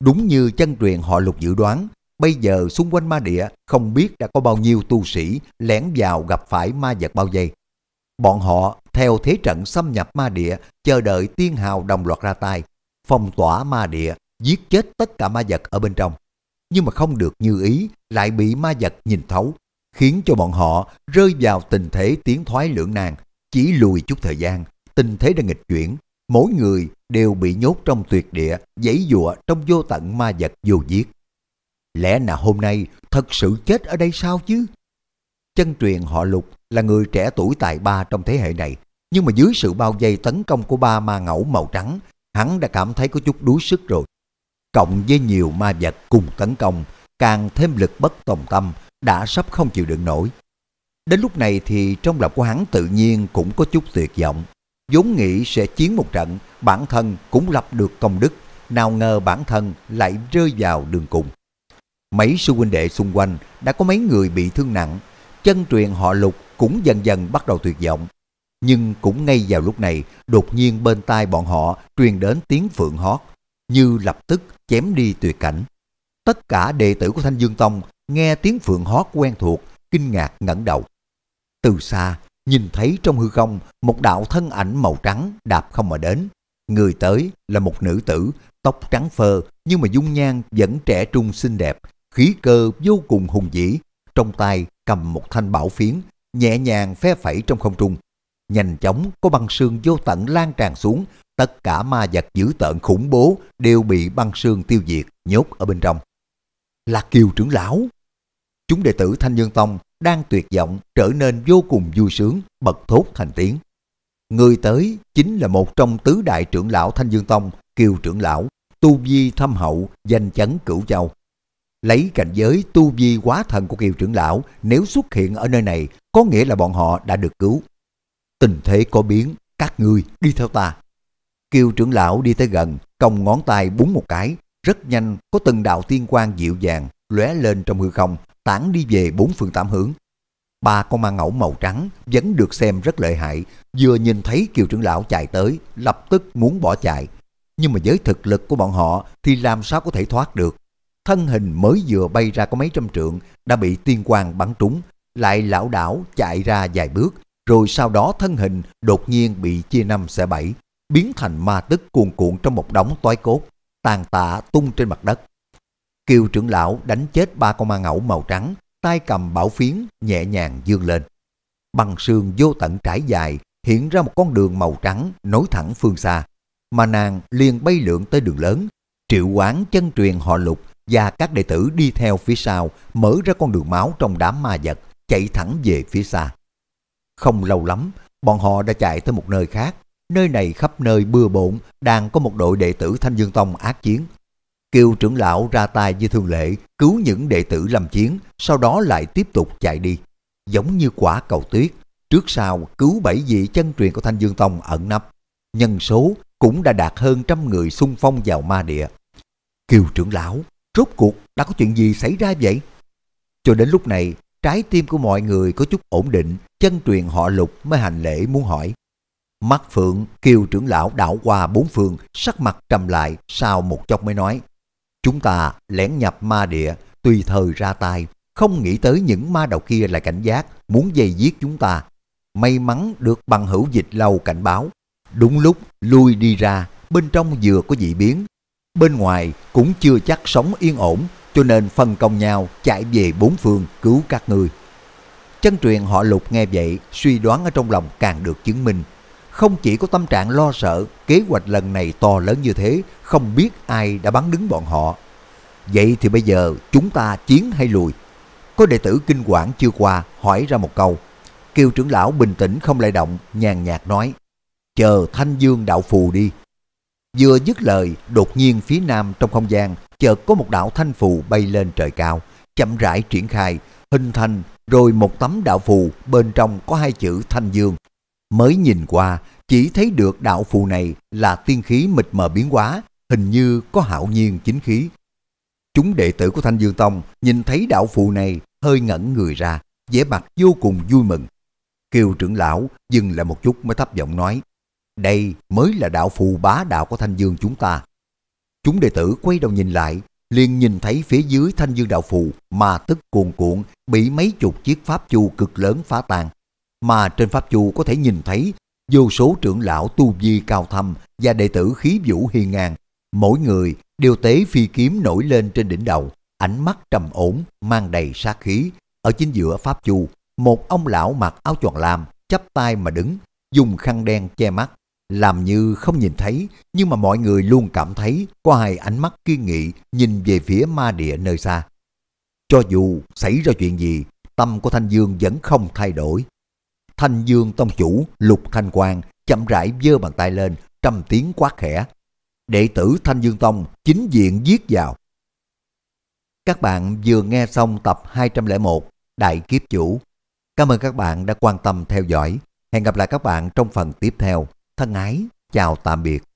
Đúng như chân truyền họ Lục dự đoán, bây giờ xung quanh ma địa không biết đã có bao nhiêu tu sĩ lén vào gặp phải ma vật bao vây. Bọn họ theo thế trận xâm nhập ma địa, chờ đợi tiên hào đồng loạt ra tay, phong tỏa ma địa, giết chết tất cả ma vật ở bên trong. Nhưng mà không được như ý, lại bị ma vật nhìn thấu, khiến cho bọn họ rơi vào tình thế tiến thoái lưỡng nan. Chỉ lùi chút thời gian, tình thế đã nghịch chuyển, mỗi người đều bị nhốt trong tuyệt địa, giãy giụa trong vô tận ma vật vô giết. Lẽ nào hôm nay thật sự chết ở đây sao chứ? Chân truyền họ Lục là người trẻ tuổi tài ba trong thế hệ này, nhưng mà dưới sự bao vây tấn công của ba ma ngẫu màu trắng, hắn đã cảm thấy có chút đuối sức rồi. Cộng với nhiều ma vật cùng tấn công, càng thêm lực bất tòng tâm, đã sắp không chịu đựng nổi. Đến lúc này thì trong lòng của hắn tự nhiên cũng có chút tuyệt vọng. Vốn nghĩ sẽ chiến một trận, bản thân cũng lập được công đức, nào ngờ bản thân lại rơi vào đường cùng. Mấy sư huynh đệ xung quanh đã có mấy người bị thương nặng, chân truyền họ Lục cũng dần dần bắt đầu tuyệt vọng. Nhưng cũng ngay vào lúc này, đột nhiên bên tai bọn họ truyền đến tiếng phượng hót, như lập tức chém đi tuyệt cảnh. Tất cả đệ tử của Thanh Dương Tông nghe tiếng phượng hót quen thuộc, kinh ngạc ngẩng đầu. Từ xa, nhìn thấy trong hư không một đạo thân ảnh màu trắng đạp không mà đến. Người tới là một nữ tử, tóc trắng phơ nhưng mà dung nhan vẫn trẻ trung xinh đẹp, khí cơ vô cùng hùng vĩ. Trong tay cầm một thanh bảo phiến, nhẹ nhàng phe phẩy trong không trung. Nhanh chóng có băng sương vô tận lan tràn xuống, tất cả ma vật dữ tợn khủng bố đều bị băng sương tiêu diệt, nhốt ở bên trong. Là Kiều trưởng lão. Chúng đệ tử Thanh Dương Tông đang tuyệt vọng trở nên vô cùng vui sướng, bật thốt thành tiếng. Người tới chính là một trong tứ đại trưởng lão Thanh Dương Tông, Kiều trưởng lão, tu vi thâm hậu, danh chấn Cửu Châu. Lấy cảnh giới tu vi quá thần của Kiều trưởng lão, nếu xuất hiện ở nơi này, có nghĩa là bọn họ đã được cứu. Tình thế có biến, các ngươi đi theo ta. Kiều trưởng lão đi tới gần, cong ngón tay búng một cái, rất nhanh có từng đạo tiên quang dịu dàng lóe lên trong hư không, tản đi về bốn phương tám hướng. Ba con ma ngẫu màu trắng vẫn được xem rất lợi hại, vừa nhìn thấy Kiều trưởng lão chạy tới, lập tức muốn bỏ chạy. Nhưng mà với thực lực của bọn họ thì làm sao có thể thoát được? Thân hình mới vừa bay ra có mấy trăm trượng đã bị tiên quang bắn trúng, lại lảo đảo chạy ra vài bước, rồi sau đó thân hình đột nhiên bị chia năm xẻ bảy, biến thành ma tức cuồn cuộn trong một đống toái cốt, tàn tạ tung trên mặt đất. Kiều trưởng lão đánh chết ba con ma ngẫu màu trắng, tay cầm bảo phiến nhẹ nhàng dương lên. Băng sương vô tận trải dài, hiện ra một con đường màu trắng nối thẳng phương xa, mà nàng liền bay lượn tới đường lớn, triệu hoán chân truyền họ Lục và các đệ tử đi theo phía sau, mở ra con đường máu trong đám ma vật, chạy thẳng về phía xa. Không lâu lắm, bọn họ đã chạy tới một nơi khác. Nơi này khắp nơi bừa bộn, đang có một đội đệ tử Thanh Dương Tông ác chiến. Kiều trưởng lão ra tay như thường lệ, cứu những đệ tử lâm chiến, sau đó lại tiếp tục chạy đi. Giống như quả cầu tuyết, trước sau cứu bảy vị chân truyền của Thanh Dương Tông ẩn nấp. Nhân số cũng đã đạt hơn trăm người xung phong vào ma địa. Kiều trưởng lão, rốt cuộc đã có chuyện gì xảy ra vậy? Cho đến lúc này, trái tim của mọi người có chút ổn định, chân truyền họ Lục mới hành lễ muốn hỏi. Mắt phượng Kiều trưởng lão đảo qua bốn phương, sắc mặt trầm lại, sau một chốc mới nói: Chúng ta lén nhập ma địa, tùy thời ra tay, không nghĩ tới những ma đầu kia lại cảnh giác, muốn dây giết chúng ta. May mắn được bằng hữu Dịch Lâu cảnh báo, đúng lúc lui đi ra, bên trong vừa có dị biến, bên ngoài cũng chưa chắc sống yên ổn, cho nên phân công nhau chạy về bốn phương cứu các ngươi. Chân truyền họ Lục nghe vậy, suy đoán ở trong lòng càng được chứng minh. Không chỉ có tâm trạng lo sợ, kế hoạch lần này to lớn như thế, không biết ai đã bắn đứng bọn họ. Vậy thì bây giờ chúng ta chiến hay lùi? Có đệ tử kinh quản chưa qua hỏi ra một câu. Kiều trưởng lão bình tĩnh không lay động, nhàn nhạt nói, chờ Thanh Dương đạo phù đi. Vừa dứt lời, đột nhiên phía nam trong không gian chợt có một đạo thanh phù bay lên trời cao, chậm rãi triển khai, hình thành rồi một tấm đạo phù, bên trong có hai chữ Thanh Dương. Mới nhìn qua, chỉ thấy được đạo phù này là tiên khí mịt mờ biến hóa, hình như có hạo nhiên chính khí. Chúng đệ tử của Thanh Dương Tông nhìn thấy đạo phù này hơi ngẩn người ra, vẻ mặt vô cùng vui mừng. Kiều trưởng lão dừng lại một chút mới thấp giọng nói, đây mới là đạo phù bá đạo của Thanh Dương chúng ta. Chúng đệ tử quay đầu nhìn lại, liền nhìn thấy phía dưới Thanh Dương đạo phù mà tức cuồn cuộn bị mấy chục chiếc pháp chu cực lớn phá tan. Mà trên pháp chu có thể nhìn thấy vô số trưởng lão tu vi cao thâm và đệ tử khí vũ hiên ngang, mỗi người đều tế phi kiếm nổi lên trên đỉnh đầu, ánh mắt trầm ổn mang đầy sát khí. Ở chính giữa pháp chu, một ông lão mặc áo choàng lam chắp tay mà đứng, dùng khăn đen che mắt, làm như không nhìn thấy, nhưng mà mọi người luôn cảm thấy có hai ánh mắt kiên nghị nhìn về phía ma địa nơi xa. Cho dù xảy ra chuyện gì, tâm của Thanh Dương vẫn không thay đổi. Thanh Dương tông chủ Lục Thanh Quang chậm rãi giơ bàn tay lên, trầm tiếng quát khẽ, đệ tử Thanh Dương Tông chính diện giết vào. Các bạn vừa nghe xong tập hai trăm lẻ một Đại Kiếp Chủ. Cảm ơn các bạn đã quan tâm theo dõi. Hẹn gặp lại các bạn trong phần tiếp theo. Thân ái, chào tạm biệt.